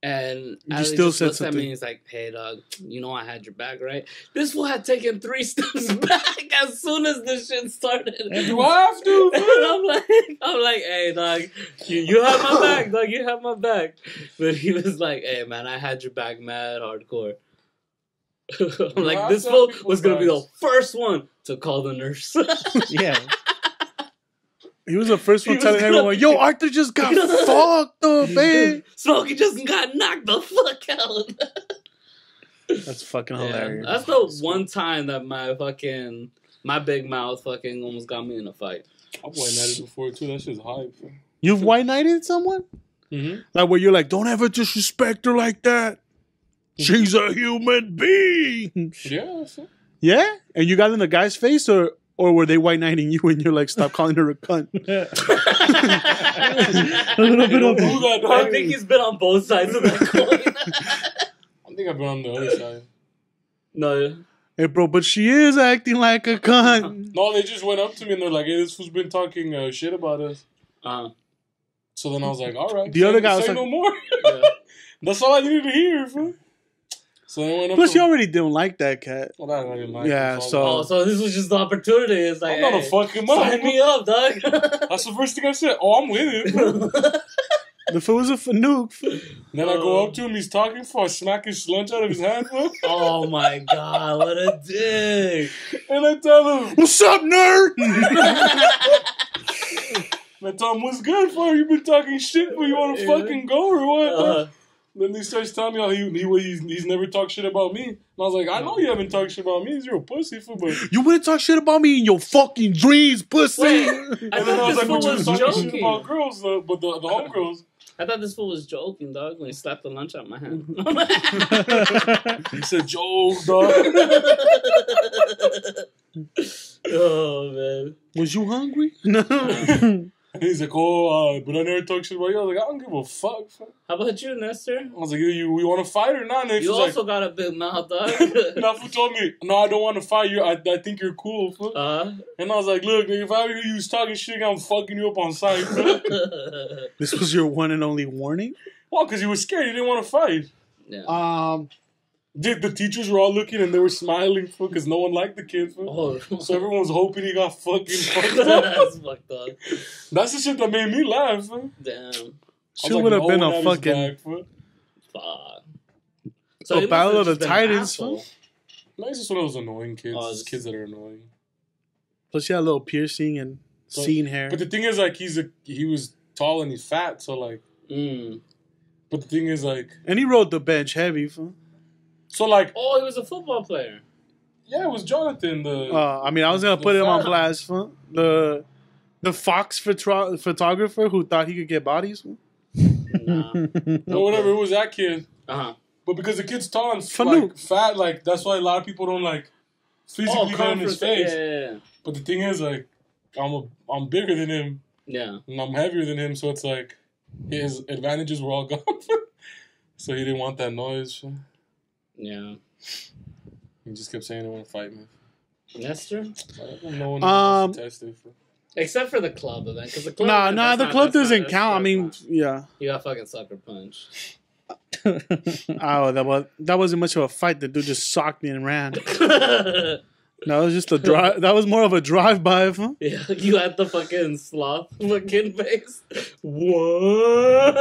and he still just looks at me and he's like, hey, dog, you know I had your back, right? This fool had taken three steps back as soon as this shit started. You have to, and I'm like, I'm like, hey, dog, you, you have my back, dog, you have my back. But he was like, hey, man, I had your back mad hardcore. I'm like, this fool was going to be the first one to call the nurse. Yeah. He was the first one telling everyone, yo, Arthur just got fucked up, man. Smokey just got knocked the fuck out. That's fucking hilarious. Yeah, that's the one time that my fucking, my big mouth fucking almost got me in a fight. I've white knighted before, too. That shit's hype. You've white knighted someone? Mm-hmm. Like, where you're like, don't ever disrespect her like that. She's a human being. Yeah. Sir. Yeah? And you got in the guy's face, or or were they white knighting you and you're like, stop calling her a cunt? A little bit of that. I think he's been on both sides of that coin. I think I've been on the other side. No. Hey, bro, but she is acting like a cunt. No, they just went up to me and they're like, hey, this fool's been talking uh, shit about us. Uh-huh. So then I was like, all right. The say, other guy was like, no more. Yeah. That's all I needed to hear, bro. So plus, you already didn't like that cat. Well, I already liked yeah, so... Oh, so this was just the opportunity. It's like, I'm gonna hey, fuck him up. Sign me up, dog. That's the first thing I said. Oh, I'm with him. The fool was a fanook. Then um, I go up to him. He's talking for I smack his lunch out of his hand, bro. Oh, my God. What a dick. And I tell him, what's up, nerd? And I told him, what's good for you? You been talking shit, but you want to fucking go or what? Uh-huh. Then he starts telling me how he, he he's, he's never talked shit about me. And I was like, I know you haven't talked shit about me. You're a pussy, fool. But you wouldn't talk shit about me in your fucking dreams, pussy. Wait, and I then I was like, but you was talking shit about girls, though, but the, the homegirls. I thought this fool was joking, dog, when he slapped the lunch out my hand. It's a joke, dog. Oh, man. Was you hungry? No. He's like, oh, uh, but I never talk shit about you. I was like, I don't give a fuck. How about you, Nestor? I was like, you, you, you want to fight or not? And you also like, got a big mouth, dog. Nafu told me, no, I don't want to fight you. I, I think you're cool. Fool. Uh-huh. And I was like, look, if I were you, was talking shit, I'm fucking you up on sight. This was your one and only warning? Well, because you were scared. You didn't want to fight. Yeah. Um... Dude, the teachers were all looking and they were smiling, fool, because no one liked the kid, fool. Oh. So everyone was hoping he got fucking fucked up. That's fucked up. That's the shit that made me laugh, fool. Damn. She like, would have no been a fucking... Fuck. So a battle of the Titans, fool. No, it's just one of those annoying kids. Oh, just... kids that are annoying. Plus, she had a little piercing and so, seen hair. But the thing is, like, he's a, he was tall and he's fat, so, like... Mm. But the thing is, like... And he rode the bench heavy, fool. So, like... Oh, he was a football player. Yeah, it was Jonathan. The uh, I mean, I was going to put him on blast. Huh? The the Fox photo photographer who thought he could get bodies. Huh? Nah. No, whatever. It was that kid. Uh-huh. But because the kid's tall and like, fat, like, that's why a lot of people don't, like, physically oh, get in his face. Yeah, yeah, yeah. But the thing is, like, I'm, a, I'm bigger than him. Yeah. And I'm heavier than him, so it's, like, his advantages were all gone. So he didn't want that noise. Yeah. He just kept saying they want to fight me. Nestor? I don't know um, except for the club, then. Because the club... Nah, nah, the club doesn't count. count. I mean, yeah. You got fucking sucker punch. Oh, that, was, that wasn't much of a fight. The dude just socked me and ran. No, it was just a drive. That was more of a drive-by, huh? Yeah, you had the fucking sloth looking face. What?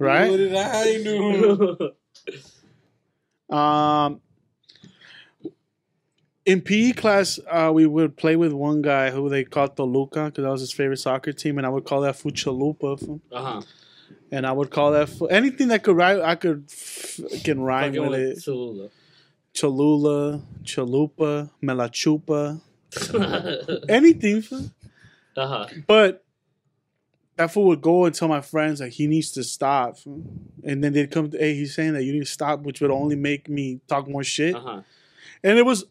Right? What did I do? Um, in P E class, uh, we would play with one guy who they called Toluca because that was his favorite soccer team, and I would call that fool Chalupa. Uh huh. And I would call that fool anything that could rhyme. I could can rhyme with it. Cholula, Cholula, Chalupa, Melachupa, anything. Uh huh. But that fool would go and tell my friends that like, he needs to stop. And then they'd come to, hey, he's saying that you need to stop, which would only make me talk more shit. Uh-huh. And it was,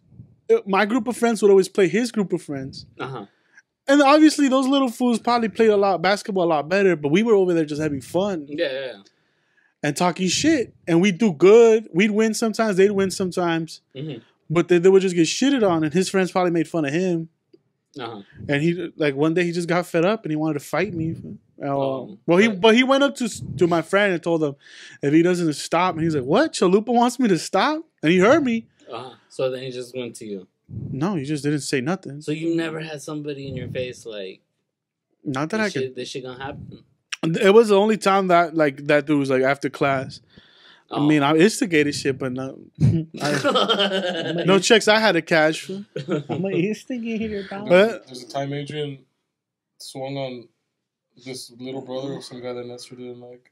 it, my group of friends would always play his group of friends. Uh-huh. And obviously those little fools probably played a lot, basketball a lot better, but we were over there just having fun. Yeah, yeah, yeah. And talking shit. And we'd do good. We'd win sometimes. They'd win sometimes. Mm-hmm. But then they would just get shitted on, and his friends probably made fun of him. Uh-huh. And he like one day he just got fed up and he wanted to fight me. Uh, oh, well, he but he went up to to my friend and told him if he doesn't stop, and he's like, "What? Chalupa wants me to stop?" And he heard me. Uh-huh. So then he just went to you. No, he just didn't say nothing. So you never had somebody in your face like, not that I could. Shit, this shit gonna happen. It was the only time that like that dude was like after class. Oh. I mean, I instigated shit, but no, I, no checks I had to cash. I'm an instigator, dog. There's a time Adrian swung on this little brother of some guy that Nestor didn't like.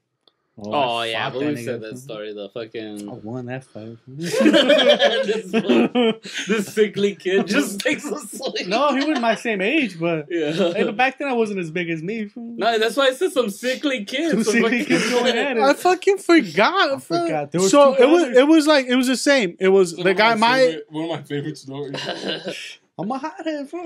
Oh, oh yeah, I believe said that story. The fucking I won that fight. this, one, this sickly kid just takes a swing. No, he was my same age, but yeah. Hey, but back then I wasn't as big as me. No, that's why I said some sickly kids. Some sickly kids going at it. I fucking forgot. I forgot. There was so it was it was like it was the same. It was so the guy. My favorite, my one of my favorite stories. I'm a hothead, bro. I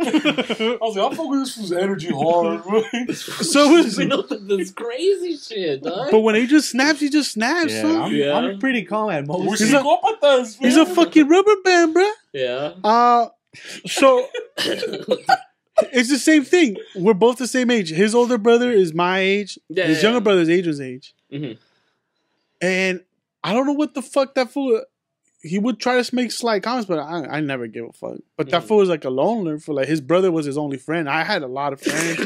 was like, I fuck with this fool's energy hard, bro. So it was, you know, this crazy shit, dog. But when he just snaps, he just snaps, yeah, so. I'm, yeah. I'm pretty calm at most. He's, a, this, he's a fucking rubber band, bro. Yeah. Uh, so it's the same thing. We're both the same age. His older brother is my age. Yeah, his yeah, younger yeah. brother's Adrian's age. Mm-hmm. And I don't know what the fuck that fool... He would try to make slight comments, but I, I never give a fuck. But that mm. fool was like a loner. For like his brother was his only friend. I had a lot of friends,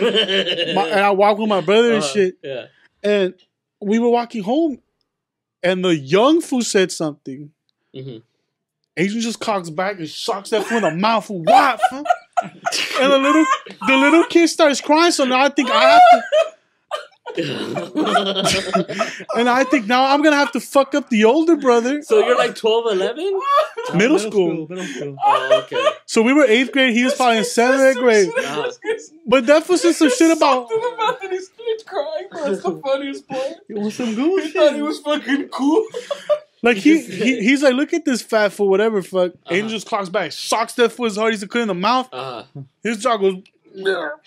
my, and I walked with my brother uh, and shit. Yeah. And we were walking home, and the young fool said something. Mm-hmm. Adrian just cocks back and shocks that fool in the mouth. What? And the little the little kid starts crying, so now I think I have to. And I think now I'm gonna have to fuck up the older brother. So you're like twelve, eleven? Middle, middle school. school. Middle school. Oh, okay. So we were eighth grade. He was probably in seventh grade. Nah. But that was just some There's shit about. Something about that he's crying for. It's the funniest part. It was some good. He shit. Thought he was fucking cool. Like he, he he's like, look at this fat fool, whatever. Fuck. Uh-huh. Angels clocks back, socks that fool as hard as he could in the mouth. Uh-huh. His jaw goes. What?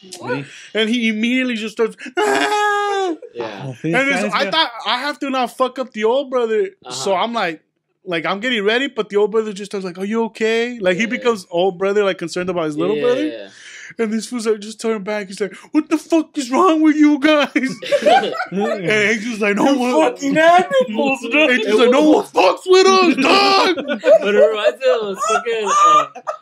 And he immediately just starts. Ah! Yeah. And it's, I thought I have to not fuck up the old brother, uh-huh. so I'm like, like I'm getting ready, but the old brother just starts like, "Are you okay?" Like yeah. he becomes old brother, like concerned about his little yeah. brother. And these fools are just turning back. He's like, "What the fuck is wrong with you guys?" And Angel's like, "No one fucking animals, dog." Angel's like, "No one fucks with us, dog." But it reminds me of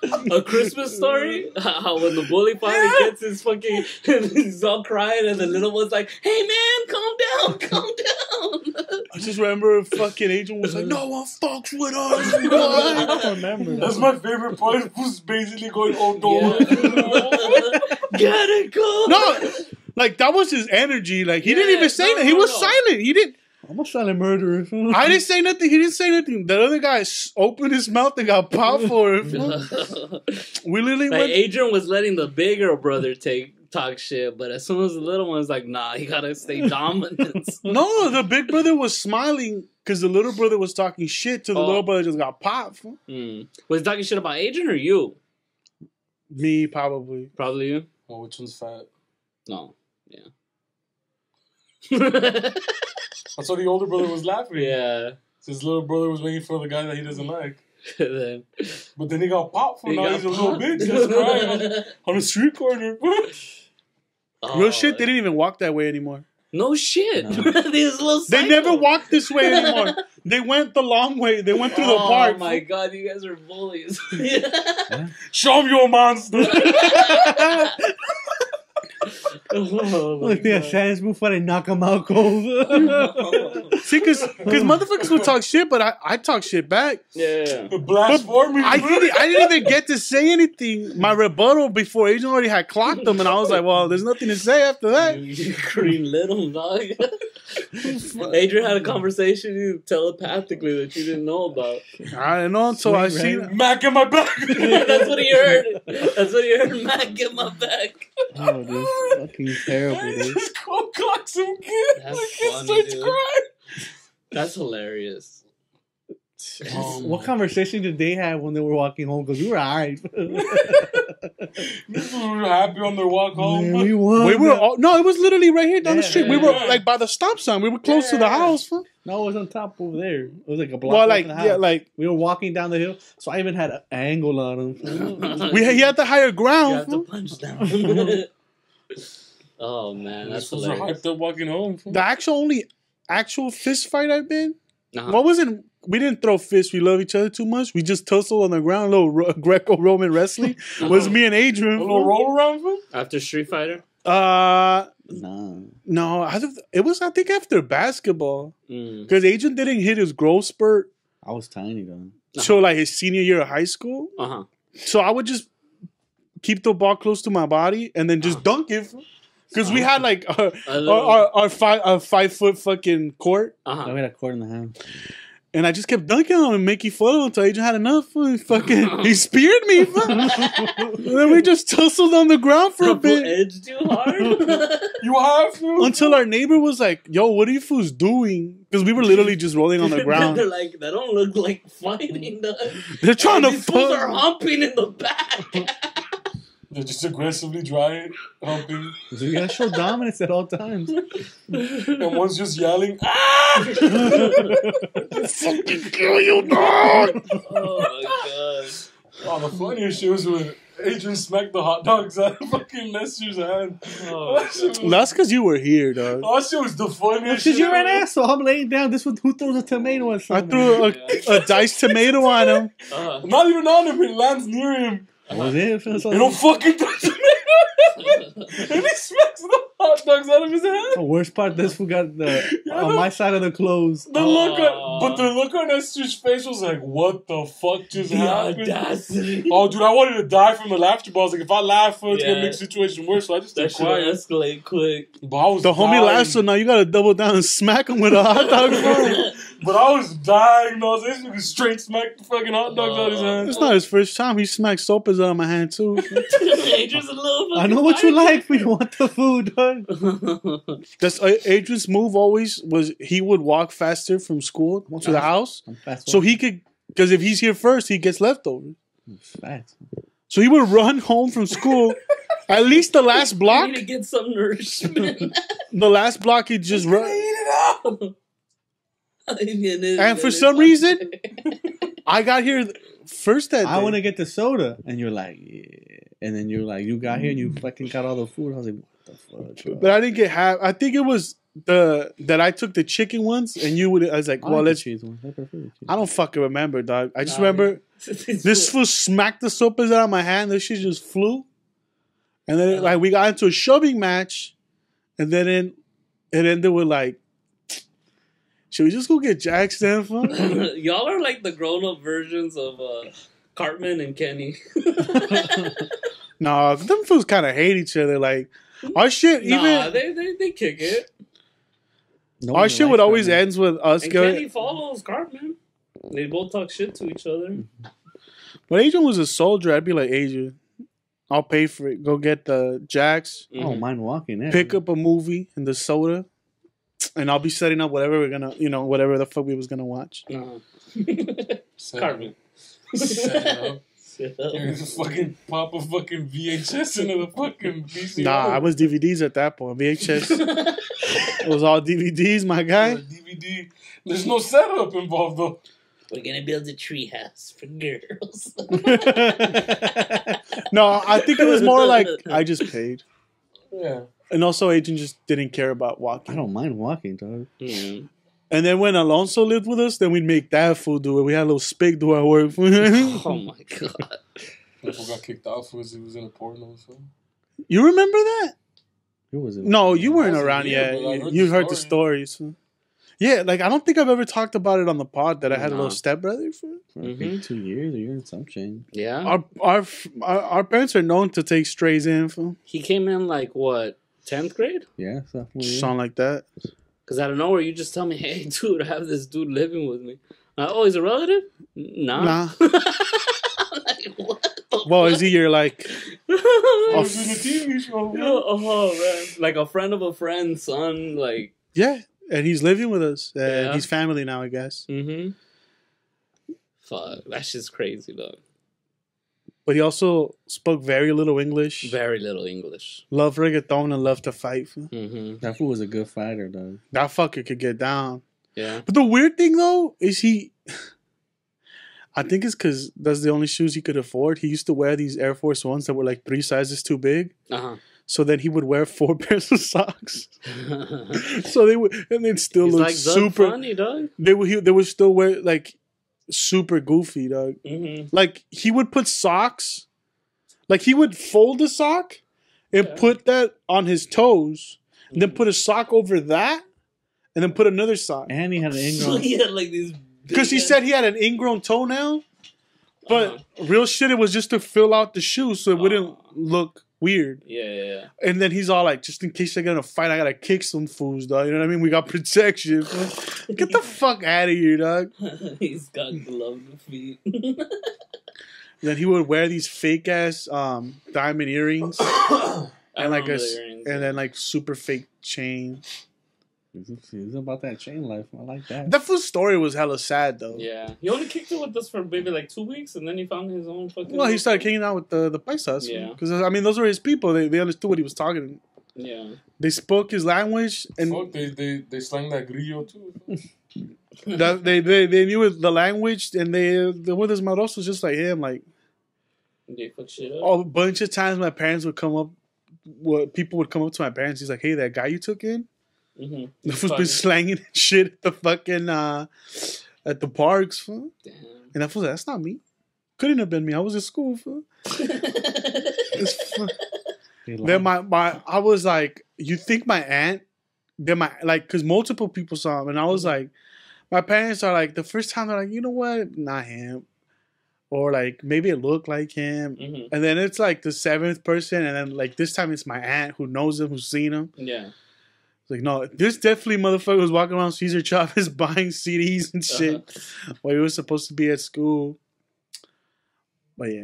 fucking uh, A Christmas Story. How when the bully finally yeah. gets his fucking, he's all crying, and the little one's like, "Hey man, calm down, calm down." I just remember fucking Angel was like, "No one fucks with us." You know? I don't remember. That's my favorite part. Who's basically going, "Oh no." Gotta go. No, like that was his energy. Like he yeah, didn't even say no, that. He no, was no. silent. He didn't. I'm a silent murderer. I didn't say nothing. He didn't say nothing. That other guy opened his mouth and got popped for it. We literally. Like went... Adrian was letting the bigger brother take. Talk shit, but as soon as the little one's like, nah, you gotta stay dominant. No, the big brother was smiling because the little brother was talking shit to the oh. little brother just got popped. Mm. Was he talking shit about Adrian or you? Me, probably. Probably you? Well, which one's fat? No. Yeah. That's why the older brother was laughing. Yeah. His little brother was making fun of the guy that he doesn't like. Then, but then he got popped for now. He's a little bitch. That's crying on a street corner. Oh, real shit, they didn't even walk that way anymore. No shit. No. Little they never walked this way anymore. They went the long way. They went through oh, the park. Oh my god, you guys are bullies. Yeah. Huh? Show me your monster. Oh like the Ashantis before they knock him out cold. See, because motherfuckers would talk shit, but I, I talk shit back. Yeah, yeah, yeah. Blast for me. I didn't, I didn't even get to say anything. My rebuttal before Agent already had clocked them, and I was like, well, there's nothing to say after that. You green little dog. Adrian had a conversation telepathically that you didn't know about. I didn't know until I seen Mac in my back. Yeah, that's what he heard. That's what he heard. Mac in my back. Oh, dude. Fucking terrible, dude. Just go cock some kid. That's the kid funny, starts dude. Crying. That's hilarious. Oh, what conversation did they have when they were walking home? Because we were alright. This was, we were happy on their walk home. Man, we won, we were all, no, it was literally right here down yeah, the street. Yeah, we were yeah. like by the stop sign. We were close yeah. to the house. Huh? No, it was on top over there. It was like a block. Well, like the house. Yeah, like we were walking down the hill, so I even had an angle on him. we he had the higher ground. You huh? have to punch down. Oh man, that's hilarious. I was hyped up walking home. The actual only actual fist fight I've been. Uh-huh. What was it? We didn't throw fists. We love each other too much. We just tussled on the ground. A little Ro Greco-Roman wrestling. It was me and Adrian. A little roll around food? After Street Fighter? Uh, no. No. I, it was, I think, after basketball. Because mm. Adrian didn't hit his growth spurt. I was tiny, though. Uh-huh. So, like, his senior year of high school. Uh-huh. So, I would just keep the ball close to my body and then just uh-huh. dunk it. Because we had like our, our, our, our five our five foot fucking court. Uh-huh. I had a court in the house. And I just kept dunking on him and making fun of him until Agent had enough. He fucking, he speared me. And then we just tussled on the ground for Double a bit. Edge too hard. You have to. Until our neighbor was like, yo, what are you fools doing? Because we were literally just rolling on the ground. They're like, that don't look like fighting. Though. They're trying and to fuck. These fools are humping in the back. They're just aggressively trying, humping. So you gotta show dominance at all times. And one's just yelling, ah! Fucking kill you, dog! Oh my god. Oh, the funniest shit was when Adrian smacked the hot dogs out of fucking Lester's hand. Oh, that was, that's because you were here, dog. Oh, that shit was the funniest shit. Because you're an asshole. I'm laying down. This one, who throws a tomato at someone? I threw a, yeah. a diced tomato on him. Uh-huh. Not even on him, it lands near him. It? It like... You don't fucking touch me. And he smacks the hot dog bucks out of his head. The worst part, this fool got the yeah, on the, my side of the clothes. The uh, look, on, but the look on that dude's face was like, "What the fuck just the happened?" Audacity. Oh, dude, I wanted to die from the laughter. But I was like, if I laugh, it's yeah. gonna make the situation worse. So I just that quiet. Escalate quick. But I was the dying. Homie laughs, so now you gotta double down and smack him with a hot dog. But I was dying. No, this nigga straight smacked the fucking hot dogs uh, out of his hand. It's not his first time. He smacked sopas out of my hand too. Adrian's a little. I know what you like. We want the food, done. That's uh, Adrian's move. Always was he would walk faster from school to the house, so he could. Because if he's here first, he gets leftovers. Fast. So he would run home from school. At least the last block. You need to get some nourishment. The last block, he just run. It and for some reason, I got here first that day. I want to get the soda, and you're like, yeah. And then you're like, you got here and you fucking got all the food. I was like, what the fuck? Bro? But I didn't get half. I think it was the that I took the chicken ones, and you would. I was like, I well, let's. Cheese ones. I prefer the cheese. I don't fucking remember, dog. I just nah, remember this fool smacked the sopas out of my hand. This shit just flew, and then yeah. like we got into a shoving match, and then it, it ended with like. Should we just go get Jack's then, fuck? Y'all are like the grown-up versions of uh, Cartman and Kenny. Nah, them fools kind of hate each other. Like, our shit, even... Nah, they, they, they kick it. No our shit would always Cartman. Ends with us and going... Kenny follows Cartman. They both talk shit to each other. When Adrian was a soldier, I'd be like, Adrian, I'll pay for it. Go get the Jack's. Mm-hmm. I don't mind walking in. Pick up a movie and the soda. And I'll be setting up whatever we're gonna, you know, whatever the fuck we was gonna watch. Uh-huh. Cartman. Set up. Set up. You're gonna fucking pop a fucking V H S into the fucking V C R. Nah, I was D V Ds at that point. V H S. It was all D V Ds, my guy. D V D. There's no setup involved, though. We're gonna build a tree house for girls. No, I think it was more like, I just paid. Yeah. And also, Adrian just didn't care about walking. I don't mind walking, dog. Mm-hmm. And then when Alonso lived with us, then we'd make that fool do it. We had a little spig do our work. Oh, my God. People got kicked out because he was in a porno. So. You remember that? It was no, you weren't around yet. You heard the stories. So. Yeah, like, I don't think I've ever talked about it on the pod that I had no. a little stepbrother for. For mm-hmm. two years, a year and some change. Yeah. Our, our, our, our parents are known to take strays in. For. He came in like, what? tenth grade? Yeah. Sound like that. Because out of nowhere, you just tell me, hey, dude, I have this dude living with me. Uh, oh, he's a relative? Nah. Nah. I'm like, what the Well, fuck? Is he your, like... a T V show, oh, man. Like a friend of a friend's son, like... Yeah, and he's living with us. Uh, yeah. He's family now, I guess. Mm-hmm. Fuck, that shit's crazy, dog. But he also spoke very little English. Very little English. Loved reggaeton and loved to fight. Mm-hmm. That fool was a good fighter, though. That fucker could get down. Yeah. But the weird thing, though, is he... I think it's because that's the only shoes he could afford. He used to wear these Air Force Ones that were like three sizes too big. Uh-huh. So then he would wear four pairs of socks. So they would... And they'd still He's look like super... funny, dog. They would, he, they would still wear, like... super goofy, dog. Mm-hmm. Like, he would put socks, like, he would fold a sock and yeah. put that on his toes, mm-hmm. then put a sock over that, and then put another sock. And he had an ingrown. He had, like, these. Because he said he had an ingrown toenail, but uh-huh. real shit, it was just to fill out the shoe so it uh-huh. wouldn't look weird. Yeah, yeah, yeah. And then he's all like, just in case they're gonna fight, I gotta kick some fools, dog. You know what I mean? We got protection. Get the fuck out of here, dog. He's got gloved feet. Then he would wear these fake ass um diamond earrings and like a, the earrings, and then like super fake chain. It's about that chain life. I like that. That fool's story was hella sad, though. Yeah. He only kicked it with us for maybe like two weeks, and then he found his own fucking... Well, he started kicking out with the, the paisas. Yeah. Because, I mean, those were his people. They they understood what he was talking. Yeah. They spoke his language. And Fuck, they, they, they slang like Rio, too. that, they, they they knew the language, and they the with his marosos just like him. Like, they fuck shit up. A bunch of times my parents would come up... Well, people would come up to my parents. He's like, hey, that guy you took in? Mm-hmm. The fool's been slanging and shit at the fucking uh, at the parks, fool. Damn. And I was like, that's not me. Couldn't have been me. I was at school, fool. It's fun. exactly like. Then my, my I was like, you think my aunt? Then my like, cause multiple people saw him, and I was like, my parents are like, the first time they're like, you know what, not him, or like maybe it looked like him, mm-hmm. and then it's like the seventh person, and then like this time it's my aunt who knows him, who's seen him. Yeah. Like, no, there's definitely motherfuckers walking around Cesar Chavez buying C Ds and shit uh-huh. while he was supposed to be at school. But yeah.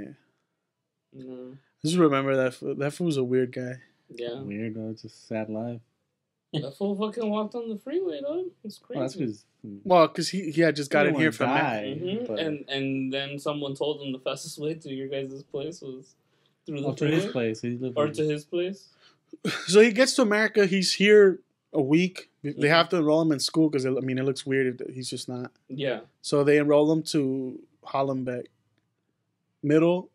Mm-hmm. I just remember that fool. That fool was a weird guy. Yeah. Weird, though. It's a sad life. That fool fucking walked on the freeway, though. It's crazy. Well, that's cause, well, cause he, he had just got in here from that. Mm-hmm. And, and then someone told him the fastest way to your guys' place was through the freeway. Or to his place. He lived or in. to his place. So he gets to America. He's here a week. They have to enroll him in school because, I mean, it looks weird if he's just not. Yeah. So they enroll him to Hollenbeck Middle.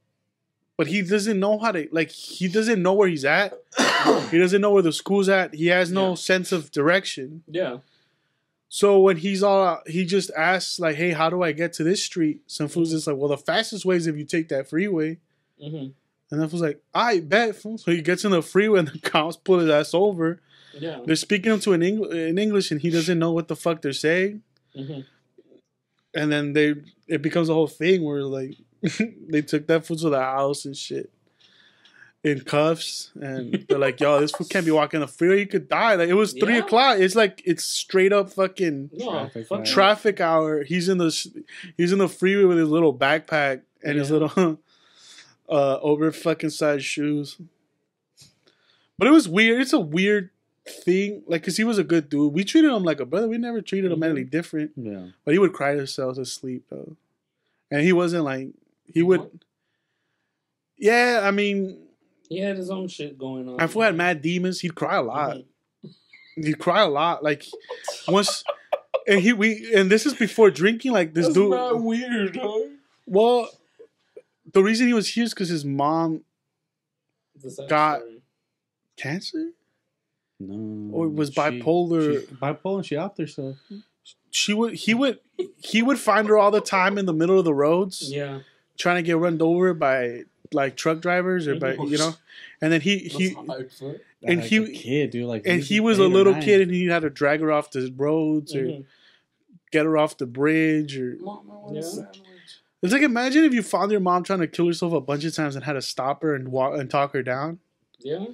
But he doesn't know how to, like, he doesn't know where he's at. He doesn't know where the school's at. He has no yeah. sense of direction. Yeah. So when he's all out, he just asks, like, hey, how do I get to this street? Some fool's just like, well, the fastest way is if you take that freeway. Mm-hmm. And that was like, I bet. So he gets in the freeway and the cops pull his ass over. Yeah. They're speaking him to an Eng- in English and he doesn't know what the fuck they're saying. Mm-hmm. And then they it becomes a whole thing where, like, they took that fool to the house and shit in cuffs. And they're like, yo, this fool can't be walking the freeway. He could die. Like, it was yeah. three o'clock. It's like, it's straight up fucking yeah, traffic, fuck traffic hour. He's in, the, he's in the freeway with his little backpack and yeah. his little... Uh, over fucking sized shoes. But it was weird. It's a weird thing. Like, because he was a good dude. We treated him like a brother. We never treated him mm-hmm. any different. Yeah. But he would cry himself to sleep, though. And he wasn't like, he would. What? Yeah, I mean. He had his own shit going on. I feel had mad demons. He'd cry a lot. Mm-hmm. He'd cry a lot. Like, once. And he we and this is before drinking. Like, this That's dude. That's not weird, dog. Well. The reason he was here is because his mom got story. cancer? No. Or was she, bipolar. She, bipolar and she out there, so. She would, he, would, he would find her all the time in the middle of the roads. Yeah. Trying to get run over by, like, truck drivers or by, you know. And then he. he and like he, kid, dude. Like, and he was a little kid and he had to drag her off the roads mm-hmm. or get her off the bridge or. Mama, it's like, imagine if you found your mom trying to kill herself a bunch of times and had to stop her and walk and talk her down. Yeah.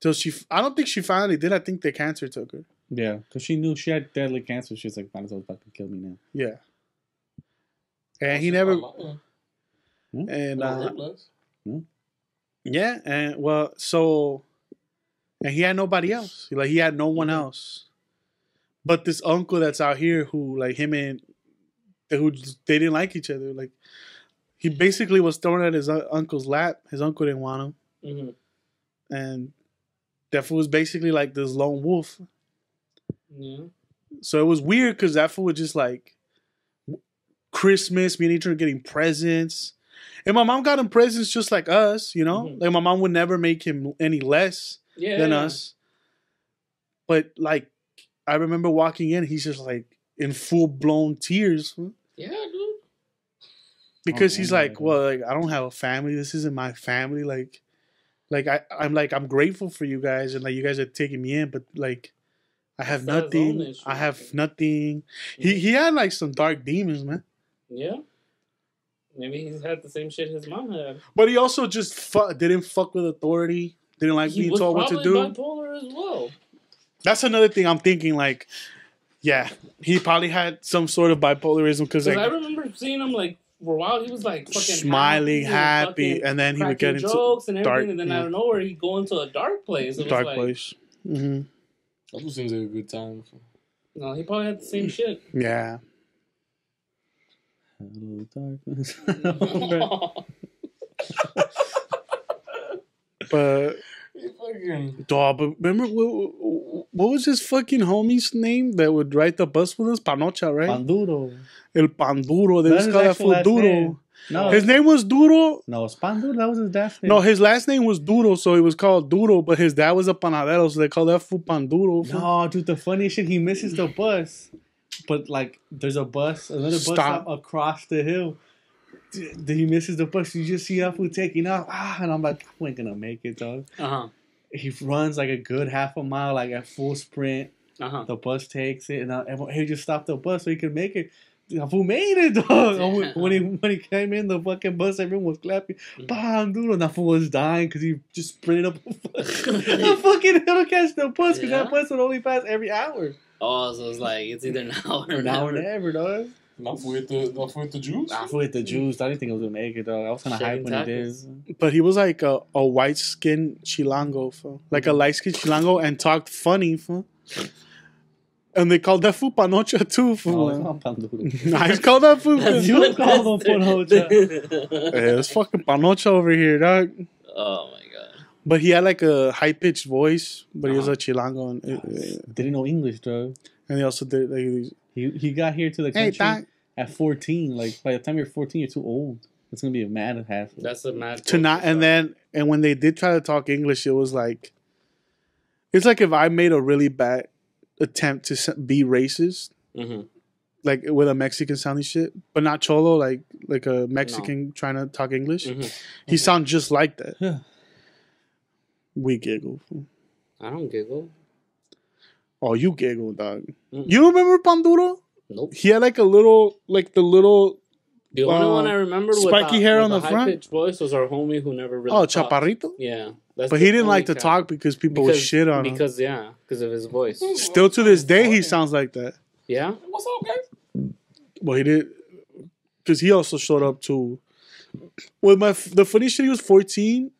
So she, I don't think she finally did. I think the cancer took her. Yeah, because she knew she had deadly cancer. She was like, might as well fucking kill me now. Yeah. And he never. Hmm? And uh, hmm? yeah, and well, so, and he had nobody else. Like, he had no one else, but this uncle that's out here who, like, him and. Who they didn't like each other. Like, he basically was thrown at his uncle's lap. His uncle didn't want him, mm-hmm. and that fool was basically like this lone wolf. Yeah. So it was weird because that fool was just like Christmas, me and each other getting presents, and my mom got him presents just like us. You know, mm-hmm. like my mom would never make him any less yeah, than yeah. us. But like, I remember walking in, he's just like. In full blown tears. Yeah, dude. Because oh, he's man, like, man. well, like I don't have a family. This isn't my family. Like, like I, I'm like, I'm grateful for you guys, and like you guys are taking me in, but like, I have That's nothing. Issue, I have man. nothing. Yeah. He he had like some dark demons, man. Yeah. Maybe he's had the same shit his mom had. But he also just fu- didn't fuck with authority. Didn't like he being was told what to do. Bipolar as well. That's another thing I'm thinking. Like. Yeah, he probably had some sort of bipolarism because like, I remember seeing him like for a while. He was like fucking smiling, happy, happy and then he would get into jokes and everything, dark, and then yeah. out of nowhere he'd go into a dark place. It dark was like, place. Mm-hmm. That seems like a good time. No, he probably had the same shit. Yeah. Hello, darkness. But. Fucking... Dog, but remember what, what was his fucking homie's name that would ride the bus with us? Panocha, right? Panduro. El Panduro. They just call that fool Duro. Name. No. His name was Duro. No, it's Panduro. That was his dad's name. No, his last name was Duro, so he was called Duro, but his dad was a panadero, so they called that fool Panduro. Fool. No, dude, the funny shit, he misses the bus. But, like, there's a bus, another bus stop across the hill. Dude, he misses the bus. You just see that fool taking off. Ah, and I'm like, I ain't gonna make it, dog. Uh huh. he runs like a good half a mile, like at full sprint. Uh-huh. The bus takes it, and uh, he just stopped the bus so he could make it. Who made it, dog? When he when he came in the fucking bus, everyone was clapping. Mm-hmm. Bam, dude, and that fool was dying because he just sprinted up a fucking hill to catch the bus because yeah. that bus would only pass every hour. Oh, so it's like it's either an hour or an hour never, dog. Not with the not with the Jews. Not with the Jews. I didn't think I was gonna make it, dog. I was kind of hyped when it is. But he was like a, a white skinned Chilango, fool. Like a light skinned Chilango, and talked funny, fool. And they called that fool Panocha too, fool. Oh, it's not nah, I called that fool. You called him Panocha. Hey, it's fucking Panocha over here, dog. Oh my god. But he had like a high pitched voice, but uh-huh. he was a Chilango. And it, it, didn't know English, dog. And he also did like these. He he got here to the country hey, at fourteen. Like by the time you're fourteen, you're too old. It's gonna be a mad hassle. That's a mad. To not and then and when they did try to talk English, it was like, it's like if I made a really bad attempt to be racist, mm-hmm. like with a Mexican sounding shit, but not cholo, like like a Mexican no. trying to talk English. Mm-hmm. He mm-hmm. sounds just like that. Yeah. We giggle. I don't giggle. Oh, you giggle, dog. Mm-mm. You remember Panduro? Nope. He had like a little, like the little. The only uh, one I remember with spiky the, hair with on the, the high front. Pitched voice was our homie who never really. Oh, talked. Chaparrito. Yeah, that's but he didn't like to cat. talk because people because, would shit on because, him. Because yeah, because of his voice. Still to this day, he sounds like that. Yeah. What's up, guys? Well, he did, because he also showed up too. With my the funny shit, he was fourteen.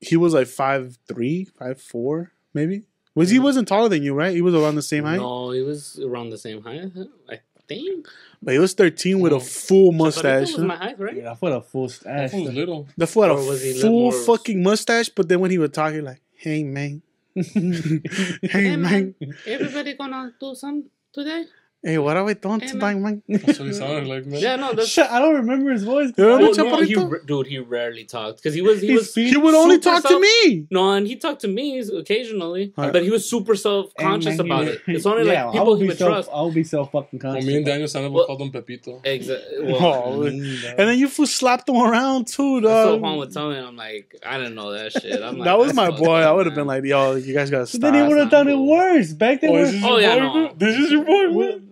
He was like five three, five four, maybe. Was mm-hmm. he wasn't taller than you, right? He was around the same height. No, he was around the same height. I think. But he was thirteen oh. with a full mustache. That was my height, right? Yeah, I thought a full stash. That was little. That was a was he full fucking mustache. But then when he would talk, he like, "Hey man, hey, hey man, everybody gonna do some today." Hey, what are we doing hey, today, man? That's what he sounded like, man. Yeah, no, that's... Shut, I don't remember his voice. Dude, no, no, he, dude he rarely talked. Because he was... He, was he would only talk self, to me. No, and he talked to me occasionally. Right. But he was super self-conscious hey, about it. It's only yeah, like people he would self, trust. I would be self-fucking-conscious. Well, me and Daniel Sandoval well, called him Pepito. Exactly. Well, oh, and then you slapped him around, too, dog. That's what Juan would tell me. I'm like, I didn't know that shit. I'm like, that was my boy. I would have been like, yo, you guys got to stop. But then he would have done it worse. Back then... Oh, yeah, this is your boy, man.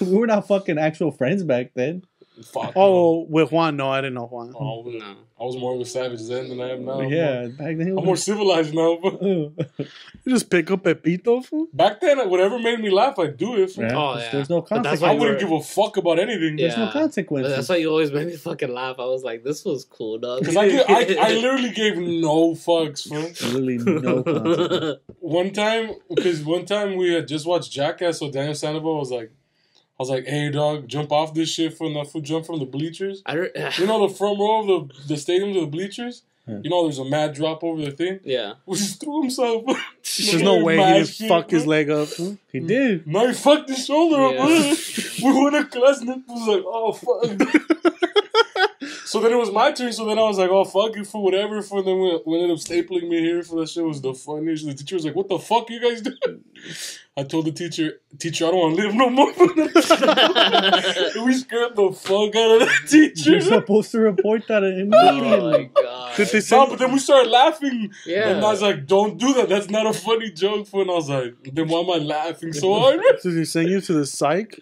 We were not fucking actual friends back then. Fuck. Oh, man. With Juan, no, I didn't know Juan. Oh, no. I was more of a savage then than I am now. Yeah, more, back then. I'm was... more civilized now. You just pick up Pepito, fool. Back then, whatever made me laugh, I'd do it. Yeah. Oh, yeah. There's no consequence. I wouldn't give a fuck about anything. Yeah. There's no consequence. That's why you always made me fucking laugh. I was like, this was cool, dog. Because I, I, I literally gave no fucks, fool. Literally no consequence. One time, because one time we had just watched Jackass, so Daniel Sandoval was like, I was like, hey, dog, jump off this shit from the food, jump from the bleachers. I re- you know, the front row of the, the stadium to the bleachers? Yeah. You know, there's a mad drop over the thing? Yeah. He just threw himself. There's no way he didn't shit, fuck bro. his leg up. He did. No, he fucked his shoulder yeah. up. We went to class and it was like, oh, fuck. So then it was my turn. So then I was like, oh, fuck you for whatever. For then we, we ended up stapling me here for that shit. It was the funniest. The teacher was like, what the fuck you guys doing? I told the teacher, teacher, I don't want to live no more. We scared the fuck out of that teacher. You're supposed to report that immediately. Oh, my God. Did they say no, but then we started laughing. Yeah. And I was like, don't do that. That's not a funny joke. And I was like, then why am I laughing so hard? So they sent you to the psych?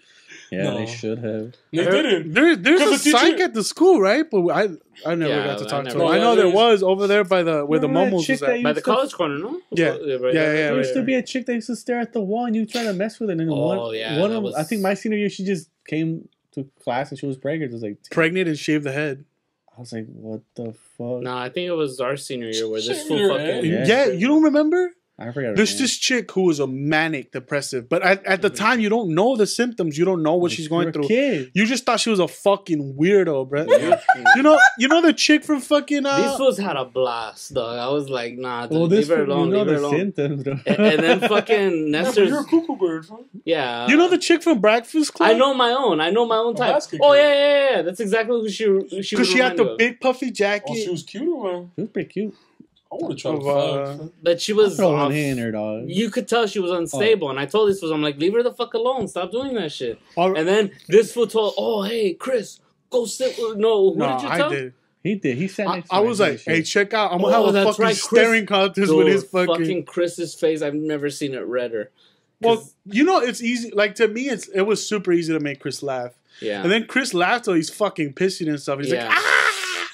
Yeah, no. They should have. They didn't. There, there's a the psych teacher... at the school, right? But I, I never yeah, got to talk to him. No, I know there was over there by the where remember the momos was at. By the college to... corner, no? Yeah, yeah, yeah. yeah, yeah, yeah there right, used right, to right. be a chick that used to stare at the wall, and you try to mess with it. And oh, one, yeah, one of was... I think my senior year, she just came to class and she was pregnant. It was like pregnant and shaved the head. I was like, what the fuck? Nah, I think it was our senior year where this fool fucking yeah. yeah, you don't remember? I forgot. There's this chick who was a manic depressive, but at, at the mm-hmm. time you don't know the symptoms, you don't know what like she's going through. Kid. You just thought she was a fucking weirdo, bro. you know, you know the chick from fucking. Uh, this was had a blast, dog. I was like, nah, dude, well, leave her alone. You know leave the alone. symptoms, bro. And, and then fucking Nestor's. You're a cuckoo bird, huh? Yeah. You know the chick from Breakfast Club. I know my own. I know my own type. Oh, oh yeah, yeah, yeah. That's exactly who she. Because she, she had the of. big puffy jacket. Oh, she was cute, man. She was pretty cute. I would have tried to fuck. But she was off. In her, dog. You could tell she was unstable. Oh. And I told this was I'm like, leave her the fuck alone. Stop doing that shit. All and then this fool told, oh, hey, Chris, go sit with... No, who no, did you tell? I did. He did. He said I, I was like, hey, check out. I'm going to oh, have a fucking right. staring contest Dude, with his fucking... fucking Chris's face. I've never seen it redder. Well, you know, it's easy. Like, to me, it's it was super easy to make Chris laugh. Yeah. And then Chris laughed till he's fucking pissing and stuff. He's yeah. like, ah!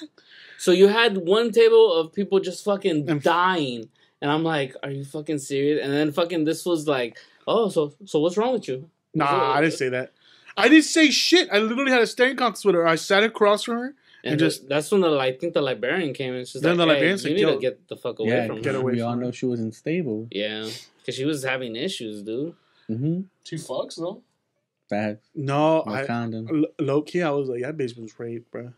So you had one table of people just fucking and dying. And I'm like, are you fucking serious? And then fucking this was like, oh, so so what's wrong with you? What's nah, I didn't say that. I didn't say shit. I literally had a staring contest with her. I sat across from her. And, and just the, that's when the I think the librarian came and she's like, the hey, you need to get the fuck away yeah, from get her. Away we from all her. Know she was unstable. Yeah, because she was having issues, dude. Mm-hmm. Two fucks, no? Bad. No, no I condom. Low key, I was like, that bitch was raped, bro.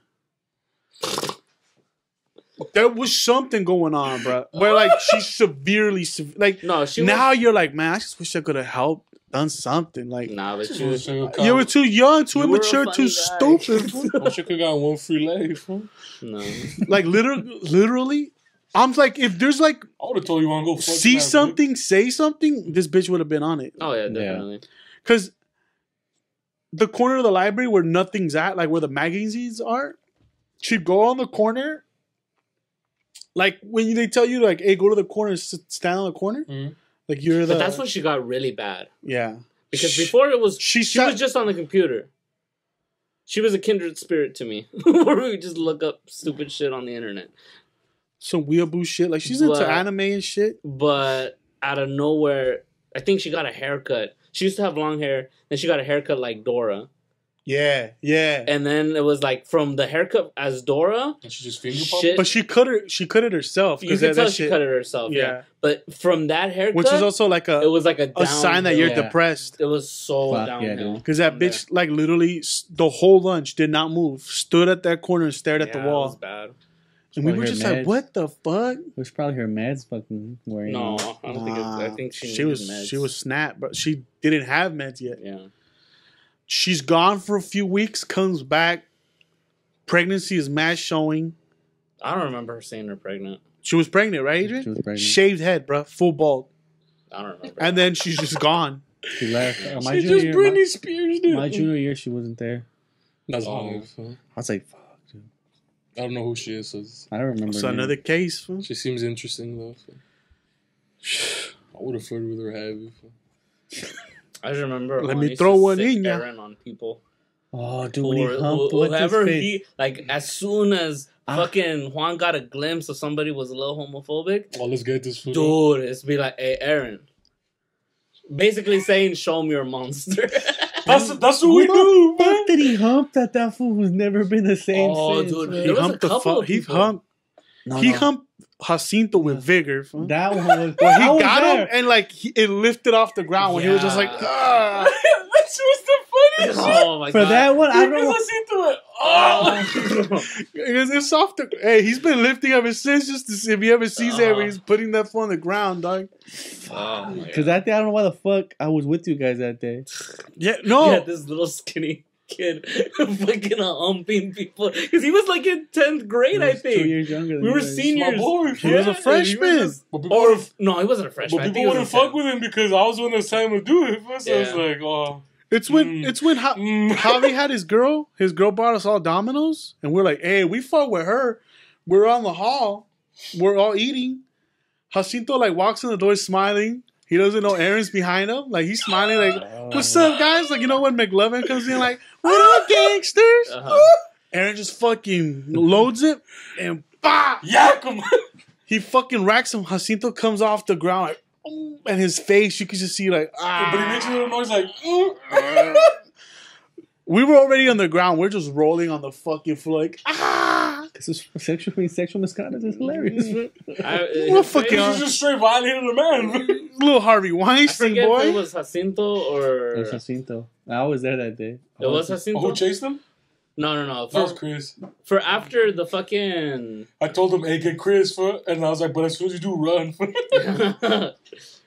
There was something going on, bro. Where like she severely, sev like no, she now was... you're like, man, I just wish I could have helped. Done something like nah, but you, was, you, you were too young, too you immature, too guy. Stupid. I should have got one free leg. Huh? No, like literally, literally, I'm like, if there's like, I would have told you want to go see something, bitch. Say something. This bitch would have been on it. Oh yeah, definitely. Because yeah. the corner of the library where nothing's at, like where the magazines are, she'd go on the corner. Like when they tell you, like, hey, go to the corner, stand on the corner. Mm-hmm. Like you're the... But that's when she got really bad. Yeah. Because before it was... She, she was just on the computer. She was a kindred spirit to me. Where we just look up stupid shit on the internet. Some weeaboo shit. Like she's but, into anime and shit. But out of nowhere, I think she got a haircut. She used to have long hair. Then she got a haircut like Dora. Yeah, yeah. And then it was like from the haircut as Dora. And she just finger popped. But she cut her. She cut it herself. You could that, tell that she shit, cut it herself. Yeah. yeah. But from that haircut, which is also like a, it was like a, a sign that you're yeah. depressed. It was so Fuck, down. Yeah, because that bitch, like literally, the whole lunch did not move. Stood at that corner and stared yeah, at the wall. It was bad. And we were just meds. Like, what the fuck? It was probably her meds fucking wearing. No, I don't nah. think. It, I think she, she was. Meds. She was snapped, but she didn't have meds yet. Yeah. She's gone for a few weeks, comes back. Pregnancy is mass showing. I don't remember her seeing her pregnant. She was pregnant, right, Adrian? She was pregnant. Shaved head, bro. Full bald. I don't remember. And then she's just gone. She left. Uh, my she just year, Britney my, Spears, dude. My junior year, she wasn't there. That's long. Oh. I was like, fuck, dude. I don't know who she is. So I don't remember. It's another case, fool. She seems interesting, though. So. I would have flirted with her heavy. I just remember let me throw one in yeah. on people. Oh, dude, when he humped, who, whoever he like, as soon as ah. fucking Juan got a glimpse of somebody was a little homophobic. Oh, let's get this food. Dude, it's be like, hey, Aaron, basically saying, "Show me your monster." that's that's what we do, man. What did he hump that that fool who's never been the same? Oh, since, dude, he humped a couple. Of he humped. No, he no. humped. Jacinto with vigor. Huh? That one was... Well, he got there. Him and, like, he, it lifted off the ground when yeah. he was just like, ah. Which was the funniest shit. Oh, my For God. For that one, I remember... Jacinto went, oh. It's off the... Hey, he's been lifting ever since just to see if he ever sees uh-huh. it. He's putting that foot on the ground, dog. Oh, because that day, I don't know why the fuck I was with you guys that day. Yeah, no. Yeah, this little skinny... kid fucking humping people because he was like in tenth grade I think two years younger than we were guys. Seniors boy, he yeah. was a freshman he was a, or no he wasn't a freshman but people wouldn't fuck with him because I was the one that time to do it so yeah. I was like oh it's when mm. it's when Ho mm. Javi had his girl his girl brought us all Domino's and we're like hey we fuck with her we're on the hall we're all eating Jacinto like walks in the door smiling. He doesn't know Aaron's behind him. Like, he's smiling like, what's up, guys? Like, you know when McLovin comes in like, what up, gangsters? Uh-huh. Aaron just fucking loads it and bah! Yeah, come on. He fucking racks him. Jacinto comes off the ground like, oh, and his face, you can just see like, ah. But he makes a little noise like, oh. We were already on the ground. We're just rolling on the fucking floor like, ah. This is sexual, I mean, sexual misconduct is hilarious. I, what fucking? He's just straight violating the man. Little Harvey Weinstein, I boy. If it was Jacinto or. It was Jacinto. I was there that day. I it was Jacinto. Oh, who chased him? No, no, no. For, that was Chris. For after the fucking. I told him, hey, get Chris, for, and I was like, but as soon as you do, run.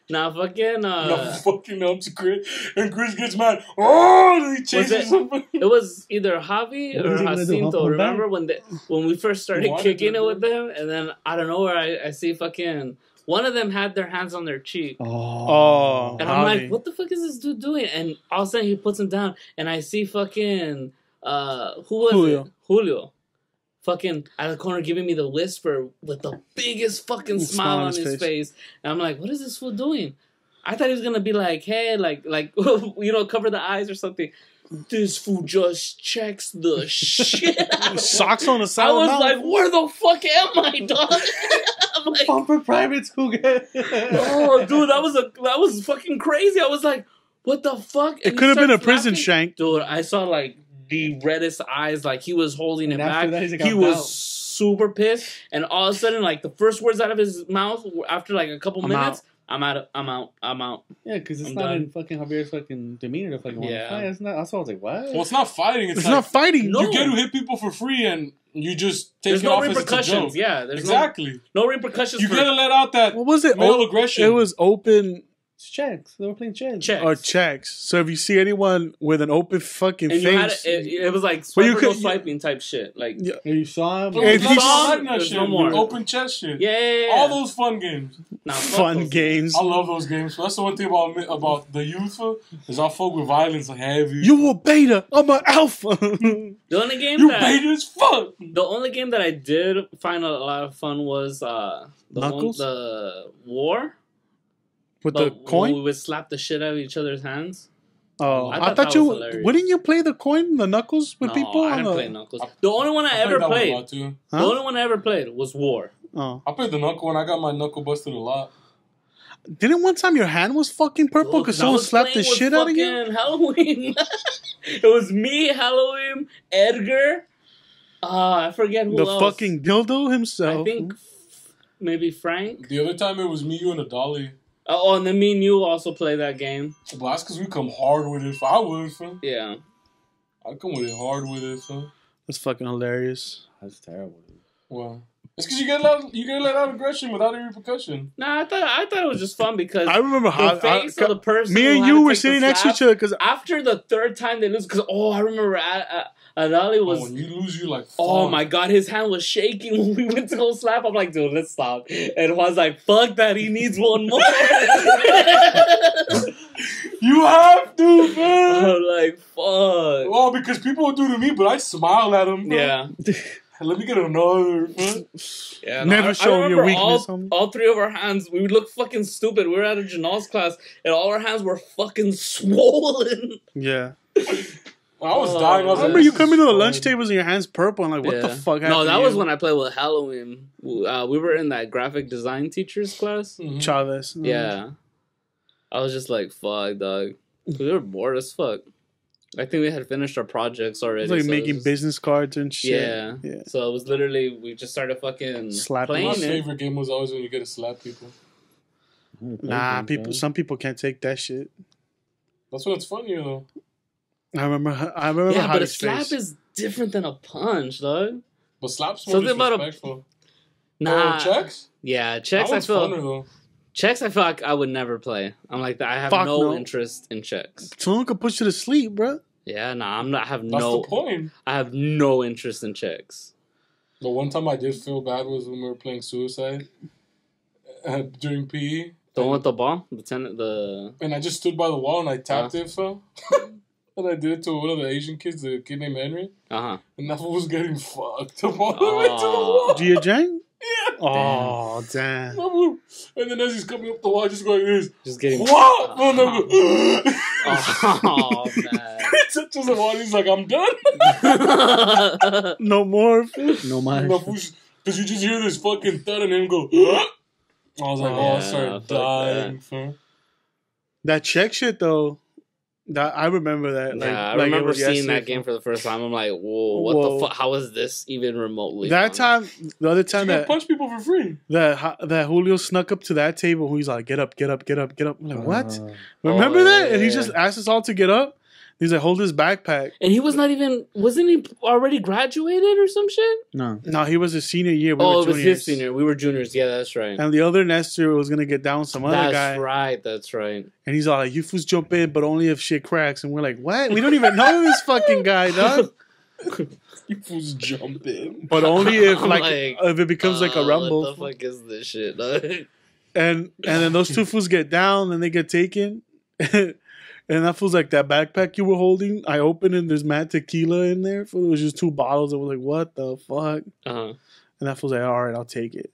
Nah, fucking. Uh, nah, fucking helps Chris. And Chris gets mad. Oh, he chases him. It was either Javi or Jacinto. Remember when they, when we first started kicking it with them? And then I don't know where I, I see fucking. One of them had their hands on their cheek. Oh. And I'm like, what the fuck is this dude doing? And all of a sudden he puts him down. And I see fucking. Uh, who was it? Julio. fucking out of the corner giving me the list for with the biggest fucking smile, smile on his, his face. face. And I'm like, what is this fool doing? I thought he was going to be like, hey, like, like you know, cover the eyes or something. This fool just checks the shit out. Socks on the side. I was mouth. like, where the fuck am I, dog? I'm like, bumper privates who get. Oh, dude, that was a that was fucking crazy. I was like, what the fuck? And it could have been a prison laughing. shank, dude. I saw like the reddest eyes. Like he was holding and it back. That, like, he was out. super pissed, and all of a sudden, like the first words out of his mouth after like a couple I'm minutes. Out. I'm out. I'm out. I'm out. Yeah, because it's I'm not done. in fucking Javier's fucking demeanor to fucking want yeah. to fight. It's not, that's why I was like, what? Well, it's not fighting. It's, it's like, not fighting. No. You get to hit people for free and you just take there's it no off as a joke. Yeah, there's exactly. No, no repercussions. You gotta let out that what was it? male o aggression. It was open... It's checks. They were playing checks. Checks. Or checks. So if you see anyone with an open fucking and face... A, it, it was like swipe well, or could, no swiping yeah. type shit. Like, yeah. And you saw him. Well, if you saw him, there's no more. Open chess shit. Yeah, yeah, yeah. All those fun games. Nah, fun those. games. I love those games. That's the one thing about about the youth is I fuck with violence heavy. You a beta. I'm an alpha. The only game you that... You beta as fuck. The only game that I did find a lot of fun was uh, the, one, the war. With but the coin? We would slap the shit out of each other's hands. Oh, I thought, I thought you... Wouldn't you play the coin, the knuckles with no, people? I didn't the... play knuckles. I, the only one I, I ever played... One too. Huh? The only one I ever played was war. Oh. I played the knuckle and I got my knuckle busted a lot. Didn't one time your hand was fucking purple because someone slapped the shit out of you? It was Halloween. It was me, Halloween, Edgar. Uh, I forget who the else. The fucking dildo himself. I think maybe Frank. The other time it was me, you, and a dolly. Oh, and then me and you also play that game. Well, that's because we come hard with it. I would, fam. Yeah. I come with it hard with it, fam. That's fucking hilarious. That's terrible. Well, it's because you get a lot of, you get a lot of aggression without any repercussion. Nah, I thought I thought it was just fun because I remember how the face I, I, of the person. Me and you were sitting next to each other because after the third time they lose, because oh, I remember I, I, Adali was. Oh, when you lose, you like. Fuck. Oh my god, his hand was shaking when we went to go slap. I'm like, dude, let's stop. And Juan's like, fuck that, he needs one more. You have to, man. I'm like, fuck. Well, because people would do to me, but I smile at them. Bro. Yeah. Let me get another. Yeah, no, Never I, show I your weakness. All, all three of our hands, we would look fucking stupid. We were at a Janelle's class, and all our hands were fucking swollen. Yeah. Well, I was uh, dying. I, was I remember like, you coming to the lunch tables and your hands purple. I'm like, what yeah. the fuck happened? No, that was you? when I played with Halloween. Uh, we were in that graphic design teacher's class. Mm-hmm. Chavez. Mm-hmm. Yeah. I was just like, fuck, dog. We were bored as fuck. I think we had finished our projects already. It was like so making it was just, business cards and shit. Yeah. yeah. So it was literally, we just started fucking slapping. Playing My it. favorite game was always when you get to slap people. Nah, people. Some people can't take that shit. That's what's funny, you know. I remember. I remember. Yeah, how but a slap face. is different than a punch, though. But slaps more disrespectful. Nah. Oh, checks. Yeah, checks. That I feel. Funner, though. Checks, I feel like I would never play. I'm like, I have Fuck no, no interest in checks. Someone could put you to sleep, bro. Yeah, no, nah, I'm not. I have That's no. That's the point. I have no interest in checks. The one time I did feel bad was when we were playing suicide uh, during P E. The one with the ball, the ten, the. And I just stood by the wall and I tapped uh. it, fell. And I did it to one of the Asian kids, the kid named Henry. Uh huh. And that was getting fucked up all the way to the wall. Do you drink? Yeah. Oh, damn. damn. And then as he's coming up the wall, just going this. Just getting... What? Oh, no, no. Oh, man. He touches the wall, he's like, I'm done. No more. No more. Because you just hear this fucking thud and him go... I was like, oh, yeah, I started dying. That. that check shit, though... That, I remember that. Like, yeah, I like remember seeing that game for the first time. I'm like, whoa, what whoa. the fuck? How is this even remotely? That fun? time, the other time that punch people for free. That that Julio snuck up to that table. Who's like, get up, get up, get up, get up. I'm like, what? Uh, remember oh, that? Yeah, and he yeah. just asked us all to get up. He's like, hold his backpack. And he was not even. Wasn't he already graduated or some shit? No, no, he was a senior year. We oh, were it was his senior. We were juniors. Yeah, that's right. And the other Nestor was gonna get down with some other that's guy. That's right. That's right. And he's all like, "You fools jump in, but only if shit cracks." And we're like, "What? We don't even know this fucking guy, dog." You fools jump in, but only if like, like if it becomes uh, like a rumble. What the fuck is this shit? and and then those two fools get down, and they get taken. And that feels like that backpack you were holding. I opened it and there's mad tequila in there. It was just two bottles. I was like, what the fuck? Uh-huh. And that feels like, all right, I'll take it.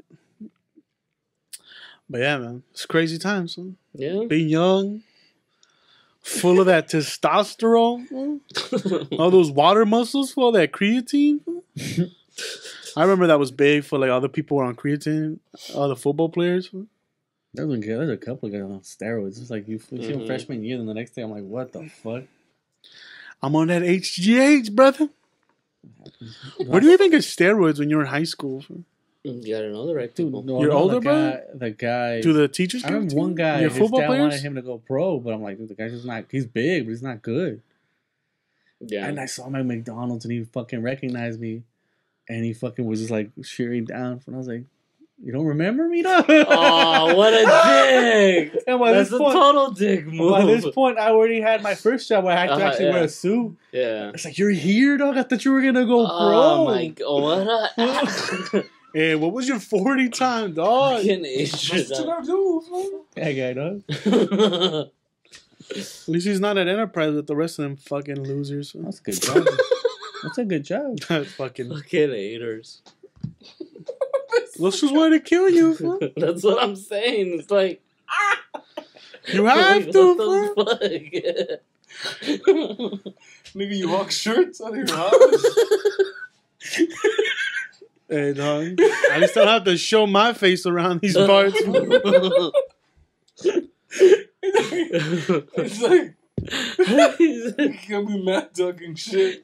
But yeah, man, it's crazy times. Huh? Yeah. Being young, full of that testosterone, huh? All those water muscles, full of that creatine. Huh? I remember that was big for like other people were on creatine, other football players. Huh? That was good. There's a couple of guys on steroids. It's like you feel mm-hmm. freshman year, then the next day I'm like, what the fuck? I'm on that H G H, brother. Where do you even get steroids when you're in high school? You gotta know the right people. No, your older the brother? Guy, the guy. To the teachers? I remember one guy. Your football dad players? Wanted him to go pro, but I'm like, dude, the guy's just not. He's big, but he's not good. Yeah. And I saw him at McDonald's and he fucking recognized me, and he fucking was just like cheering down. And I was like, you don't remember me, though? Oh, what a dick! And by That's this point, a total dick move. By this point, I already had my first job where I had to uh, actually yeah. wear a suit. Yeah. It's like, you're here, dog? I thought you were going to go pro. Oh, my God. What a... Hey, what was your forty time, dog? Fucking Adrian. That's what I do. That guy, dog. At least he's not at Enterprise with the rest of them fucking losers. That's a good job. That's a good job. That's fucking... Fucking haters. Let's just want to kill you. Huh? That's what I'm saying. It's like, ah! You have like, to, bro. Nigga, you hawk shirts out of your house. Hey, dog. I just don't have to show my face around these parts. It's like, it's like, you can be mad talking shit.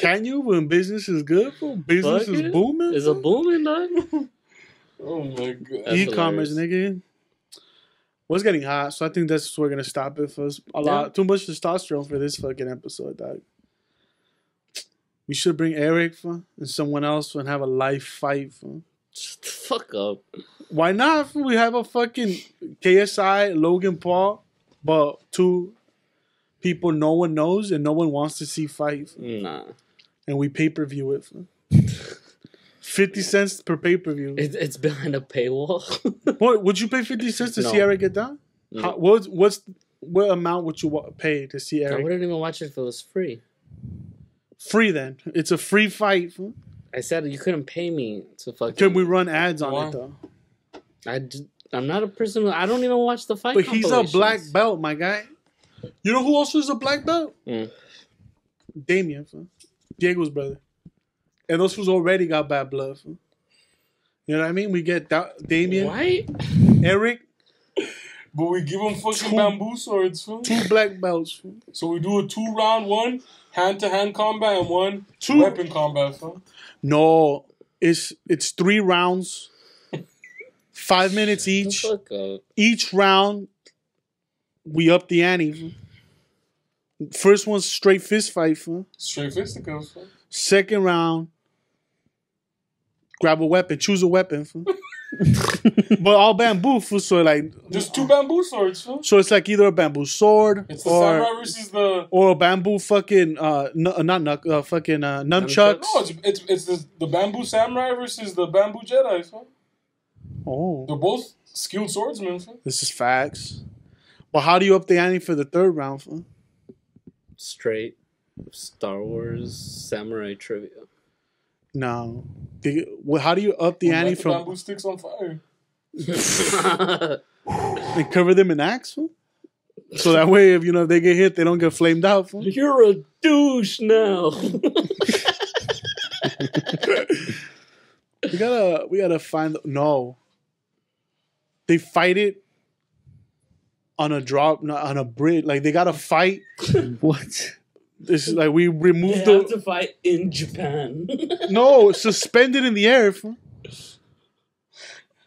Can you when business is good? Bro? Business Fuck is it. booming. It's a booming, dog. Oh my god. E-commerce, nigga. Well, it's getting hot, so I think that's where we're gonna stop it for us. A yeah. lot, too much testosterone for this fucking episode, dog. We should bring Eric for, and someone else for, and have a life fight for. Shut the fuck up. Why not? For? We have a fucking K S I, Logan Paul, but two people no one knows and no one wants to see fight. For. Nah. And we pay-per-view it for fifty cents per pay-per-view. It, it's behind a paywall. What, would you pay fifty cents to no. see Eric get down? No. How, what, what's, what amount would you pay to see Eric? I wouldn't even watch it if it was free. Free then. It's a free fight. I said you couldn't pay me to fucking... Can we run ads on wow. it though? I d- I'm not a person who... I don't even watch the fight But he's a black belt, my guy. You know who also is a black belt? Mm. Damien. Huh? Diego's brother. And those fools already got bad blood. Huh? You know what I mean? We get da- Damien. Right? Eric. But we give them fucking two, bamboo swords. Huh? Two black belts. Huh? So we do a two round one, hand-to-hand combat, and one two. weapon combat. Huh? No. It's, it's three rounds. Five minutes each. Each round... We up the ante. First one's straight fist fight. Huh? Straight fisticuffs. Huh? Second round, grab a weapon. Choose a weapon. Huh? But all bamboo. Huh? So like, there's two bamboo swords. Huh? So it's like either a bamboo sword it's or the samurai versus the or a bamboo fucking uh n- not knuck uh, fucking uh, nunchucks. No, it's it's, it's the, the bamboo samurai versus the bamboo Jedi. Huh? Oh, they're both skilled swordsmen. Huh? This is facts. Well, how do you up the ante for the third round? Huh? Straight Star Wars samurai trivia. No. The, well, how do you up the ante from... bamboo sticks on fire. And cover them in axe? Huh? So that way, if you know if they get hit, they don't get flamed out. Huh? You're a douche now. we gotta, we gotta find... No. They fight it. On a drop, not on a bridge. Like, they got to fight. What? This is like, we removed they the... They have to fight in Japan. No, suspended in the air. Fool.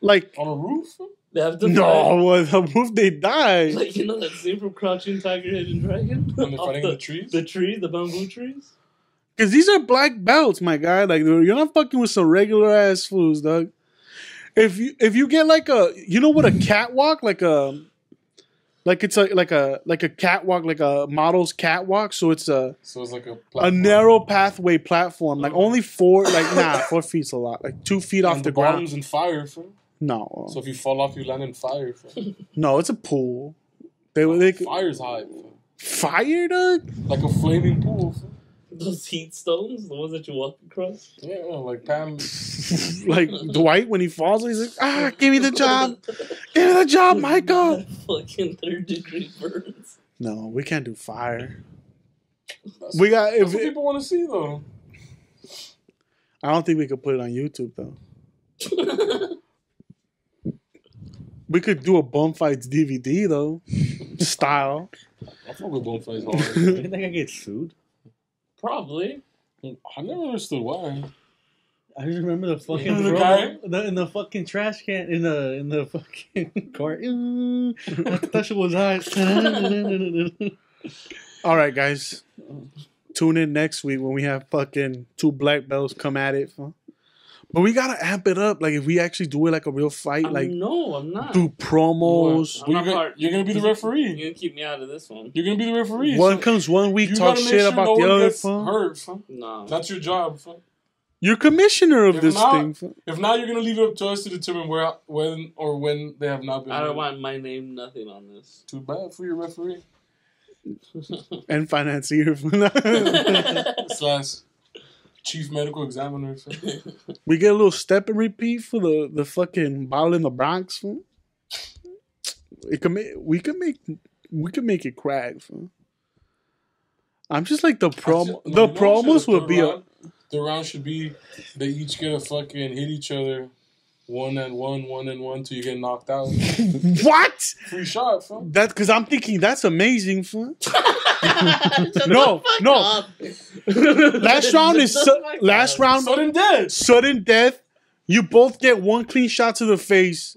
Like... On a roof? They have to No, on the roof, they die. Like, you know that scene from Crouching Tiger Hidden Dragon? When they're fighting the, the trees? The tree, the bamboo trees? Because these are black belts, my guy. Like, you're not fucking with some regular-ass fools, dog. If you, if you get, like, a... You know what a catwalk? Like, a... Like it's a like a like a catwalk, like a model's catwalk. So it's a so it's like a, a narrow pathway platform. Like only four, like nah, four feet's a lot. Like two feet and off the, the ground. Bottom's in fire. Fool. No. So if you fall off, you land in fire. Fool. No, it's a pool. They were like fire's hot. Fire, dog? Like a flaming pool. Those heat stones, the ones that you walk across. Yeah, like Pam, like Dwight when he falls, he's like, ah, give me the job, give me the job, Michael. Fucking third degree burns. No, we can't do fire. That's we got. If that's what it, people want to see though. I don't think we could put it on YouTube though. We could do a Bum Fights D V D though, style. I fuck with Bum Fights hard. Do you think I get sued? Probably. I never understood why. I just remember the fucking yeah, the guy? The, in the fucking trash can in the in the fucking cart. That shit was hot. All right, guys. Tune in next week when we have fucking two black belts come at it. Huh? But we gotta amp it up. Like if we actually do it like a real fight, I'm like no, I'm not. Do promos. Well, you're, gonna, you're gonna be the referee. You're gonna keep me out of this one. You're gonna be the referee. One so comes one week, talk shit sure about no the other. Fun. Hurt, fun. No, that's your job. Fun. You're commissioner of if this not, thing. Fun. If not, you're gonna leave it up to us to determine where, when, or when they have not been. I don't made. want my name, nothing on this. Too bad for your referee and financier slash. Chief medical examiner. We get a little step and repeat for the, the fucking bottle in the Bronx. It can make, we can make we can make it crack. Fam. I'm just like the promo. Just, the promos would be round, a. The round should be they each get a fucking hit each other, one and one, one and one till you get knocked out. What? Free shot, fam. That's because I'm thinking that's amazing, fam. no, no. last round is su- last round. Sudden death. Sudden death. You both get one clean shot to the face,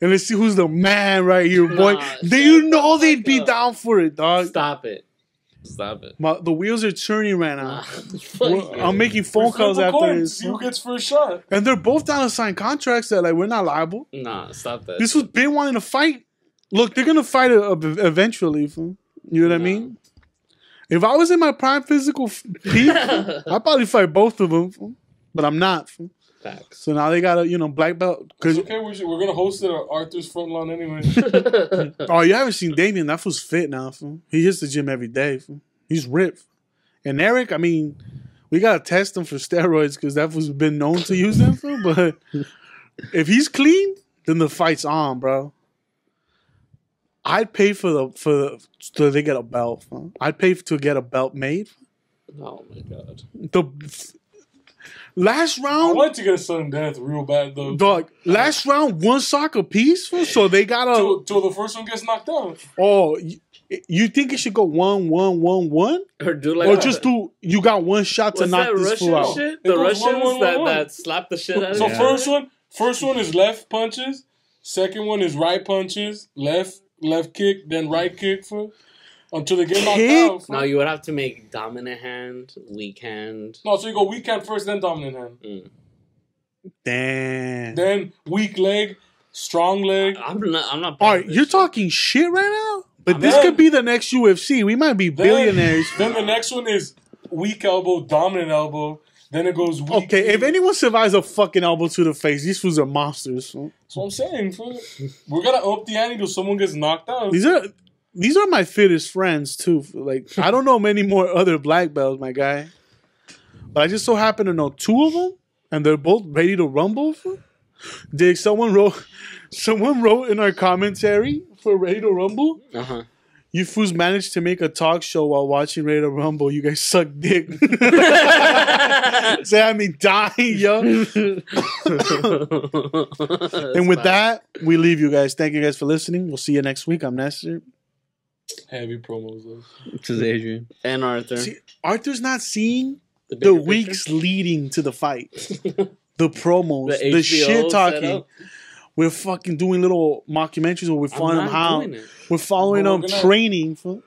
and let's see who's the man right here, boy. Nah, Do you know they'd be up. down for it, dog? Stop it. Stop it. My, the wheels are turning right now. Nah, I'm making phone we're calls after this. Who gets first shot? And they're both down to sign contracts that like we're not liable. Nah, stop that. This was Ben wanting to fight. Look, they're gonna fight a, a, eventually. Fool. You know what nah. I mean? If I was in my prime physical peak, I'd probably fight both of them, but I'm not. Facts. So now they got a, you know, black belt. It's okay, we should, we're going to host it at Arthur's front lawn anyway. Oh, you haven't seen Damien. That fool's fit now. Fool. He hits the gym every day. Fool. He's ripped. And Eric, I mean, we got to test him for steroids because that fool's been known to use them. Fool, but if he's clean, then the fight's on, bro. I'd pay for the for the, so they get a belt. Huh? I'd pay to get a belt made. Oh my god! The last round. I wanted to get a sudden death real bad though. Dog, last round one sock a piece, so they gotta till, till the first one gets knocked out. Oh, you, you think it should go one one one one, or do like or that. just do you got one shot to What's knock this Russian fool out? Shit? The Russians one, one, that, one. that slap the shit out. So, of so first one, first one is left punches. Second one is right punches. Left. Left kick, then right kick for until they get knocked out. No, you would have to make dominant hand, weak hand. No, so you go weak hand first, then dominant hand. Mm. Damn. Then weak leg, strong leg. I'm not. I'm not. All right, you're shit. talking shit right now. But I'm this then, could be the next U F C. We might be then, billionaires. Then the next one is weak elbow, dominant elbow. Then it goes weak. Okay, if anyone survives a fucking elbow to the face, these fools are monsters. So. That's what I'm saying. Fool. We're going to up the ante till someone gets knocked out. These are these are my fittest friends, too. Like I don't know many more other black belts, my guy. But I just so happen to know two of them, and they're both ready to rumble. Fool. Dick, someone wrote, someone wrote in our commentary for Ready to Rumble. Uh-huh. You fools managed to make a talk show while watching Ready to Rumble. You guys suck dick. Say I mean dying, yo. And with that, we leave you guys. Thank you guys for listening. We'll see you next week. I'm Nestor. Heavy promos, though. This is Adrian. And Arthur. See, Arthur's not seeing the, the weeks picture? leading to the fight. The promos. The, the shit talking. We're fucking doing little mockumentaries where we're following them out. We're following them training. Fool.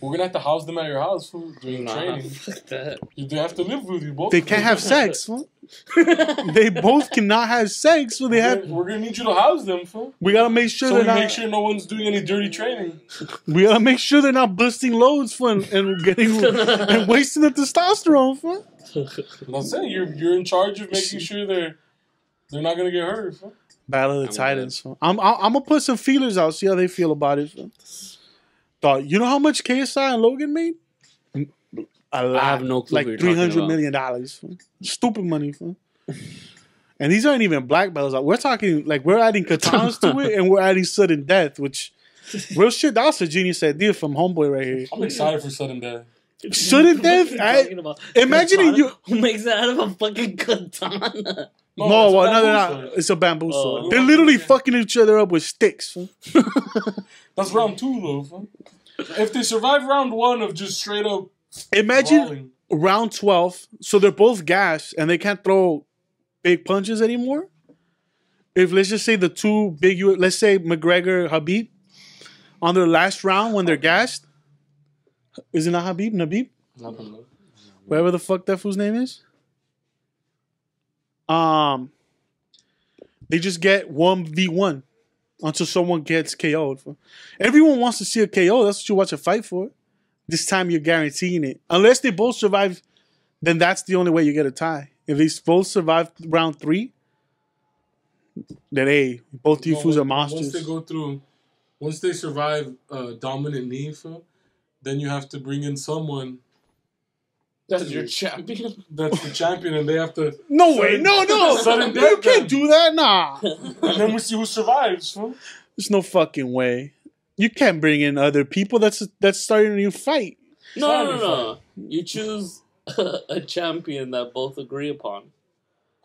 We're going to have to house them at your house fool, during nah, training. That. You have to live with you both. They can't have sex. Fool. They both cannot have sex. Fool. They have. We're going to need you to house them. Fool. We got to make sure so that we make not, sure no one's doing any dirty training. We got to make sure they're not busting loads fool, and, and getting and wasting the testosterone. Fool. I'm not saying you're, you're in charge of making sure they're, they're not going to get hurt. Fool. Battle of the I'm Titans. Gonna... I'm I'm gonna put some feelers out, see how they feel about it. thought, you know how much K S I and Logan made? A lot. I have no clue. Like three hundred million dollars. Stupid money. And these aren't even black belts. Like, we're talking, like, we're adding katanas to it, and we're adding sudden death, which, real shit, that was a genius idea from homeboy right here. I'm excited for sudden death. Sudden death? I, imagining you. Who makes that out of a fucking katana? No, no, well, no, they're not. It's a bamboo sword. Uh, they're literally yeah. fucking each other up with sticks. That's round two, though. If they survive round one of just straight up. Imagine rolling. Round twelve. So they're both gassed and they can't throw big punches anymore. If let's just say the two big, let's say McGregor, Habib, on their last round when they're gassed. Is it not Habib? Nabib? Nabib. Whatever the fuck that fool's name is. Um, they just get one v one until someone gets K O'd. Everyone wants to see a K O. That's what you watch a fight for. This time you're guaranteeing it. Unless they both survive, then that's the only way you get a tie. If they both survive round three, then hey, both you no, fools are monsters. Once they go through, once they survive uh, dominant knee, then you have to bring in someone. That's your champion. That's the champion, and they have to. No sudden, way! No, no! Sudden death you can't do that, nah. And then we see who survives. Huh? There's no fucking way. You can't bring in other people. That's that's starting a new fight. No, no, no, no. You choose a, a champion that both agree upon.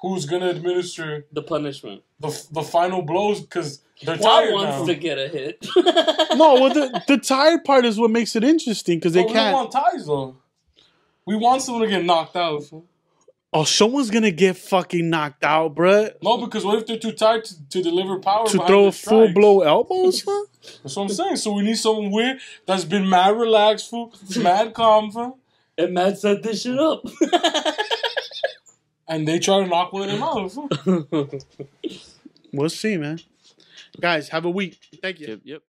Who's gonna administer the punishment? The the final blows because they're tired now. One wants to get a hit. No, well, the the tired part is what makes it interesting because they can't. We don't want ties though. We want someone to get knocked out. Oh, someone's going to get fucking knocked out, bruh. No, because what if they're too tired to, to deliver power? To throw full-blow elbows, huh? That's what I'm saying. So we need someone weird that's been mad relaxed, fool, mad calm, fool. And mad set this shit up. And they try to knock one of them out, fool. We'll see, man. Guys, have a week. Thank you. Yep, yep.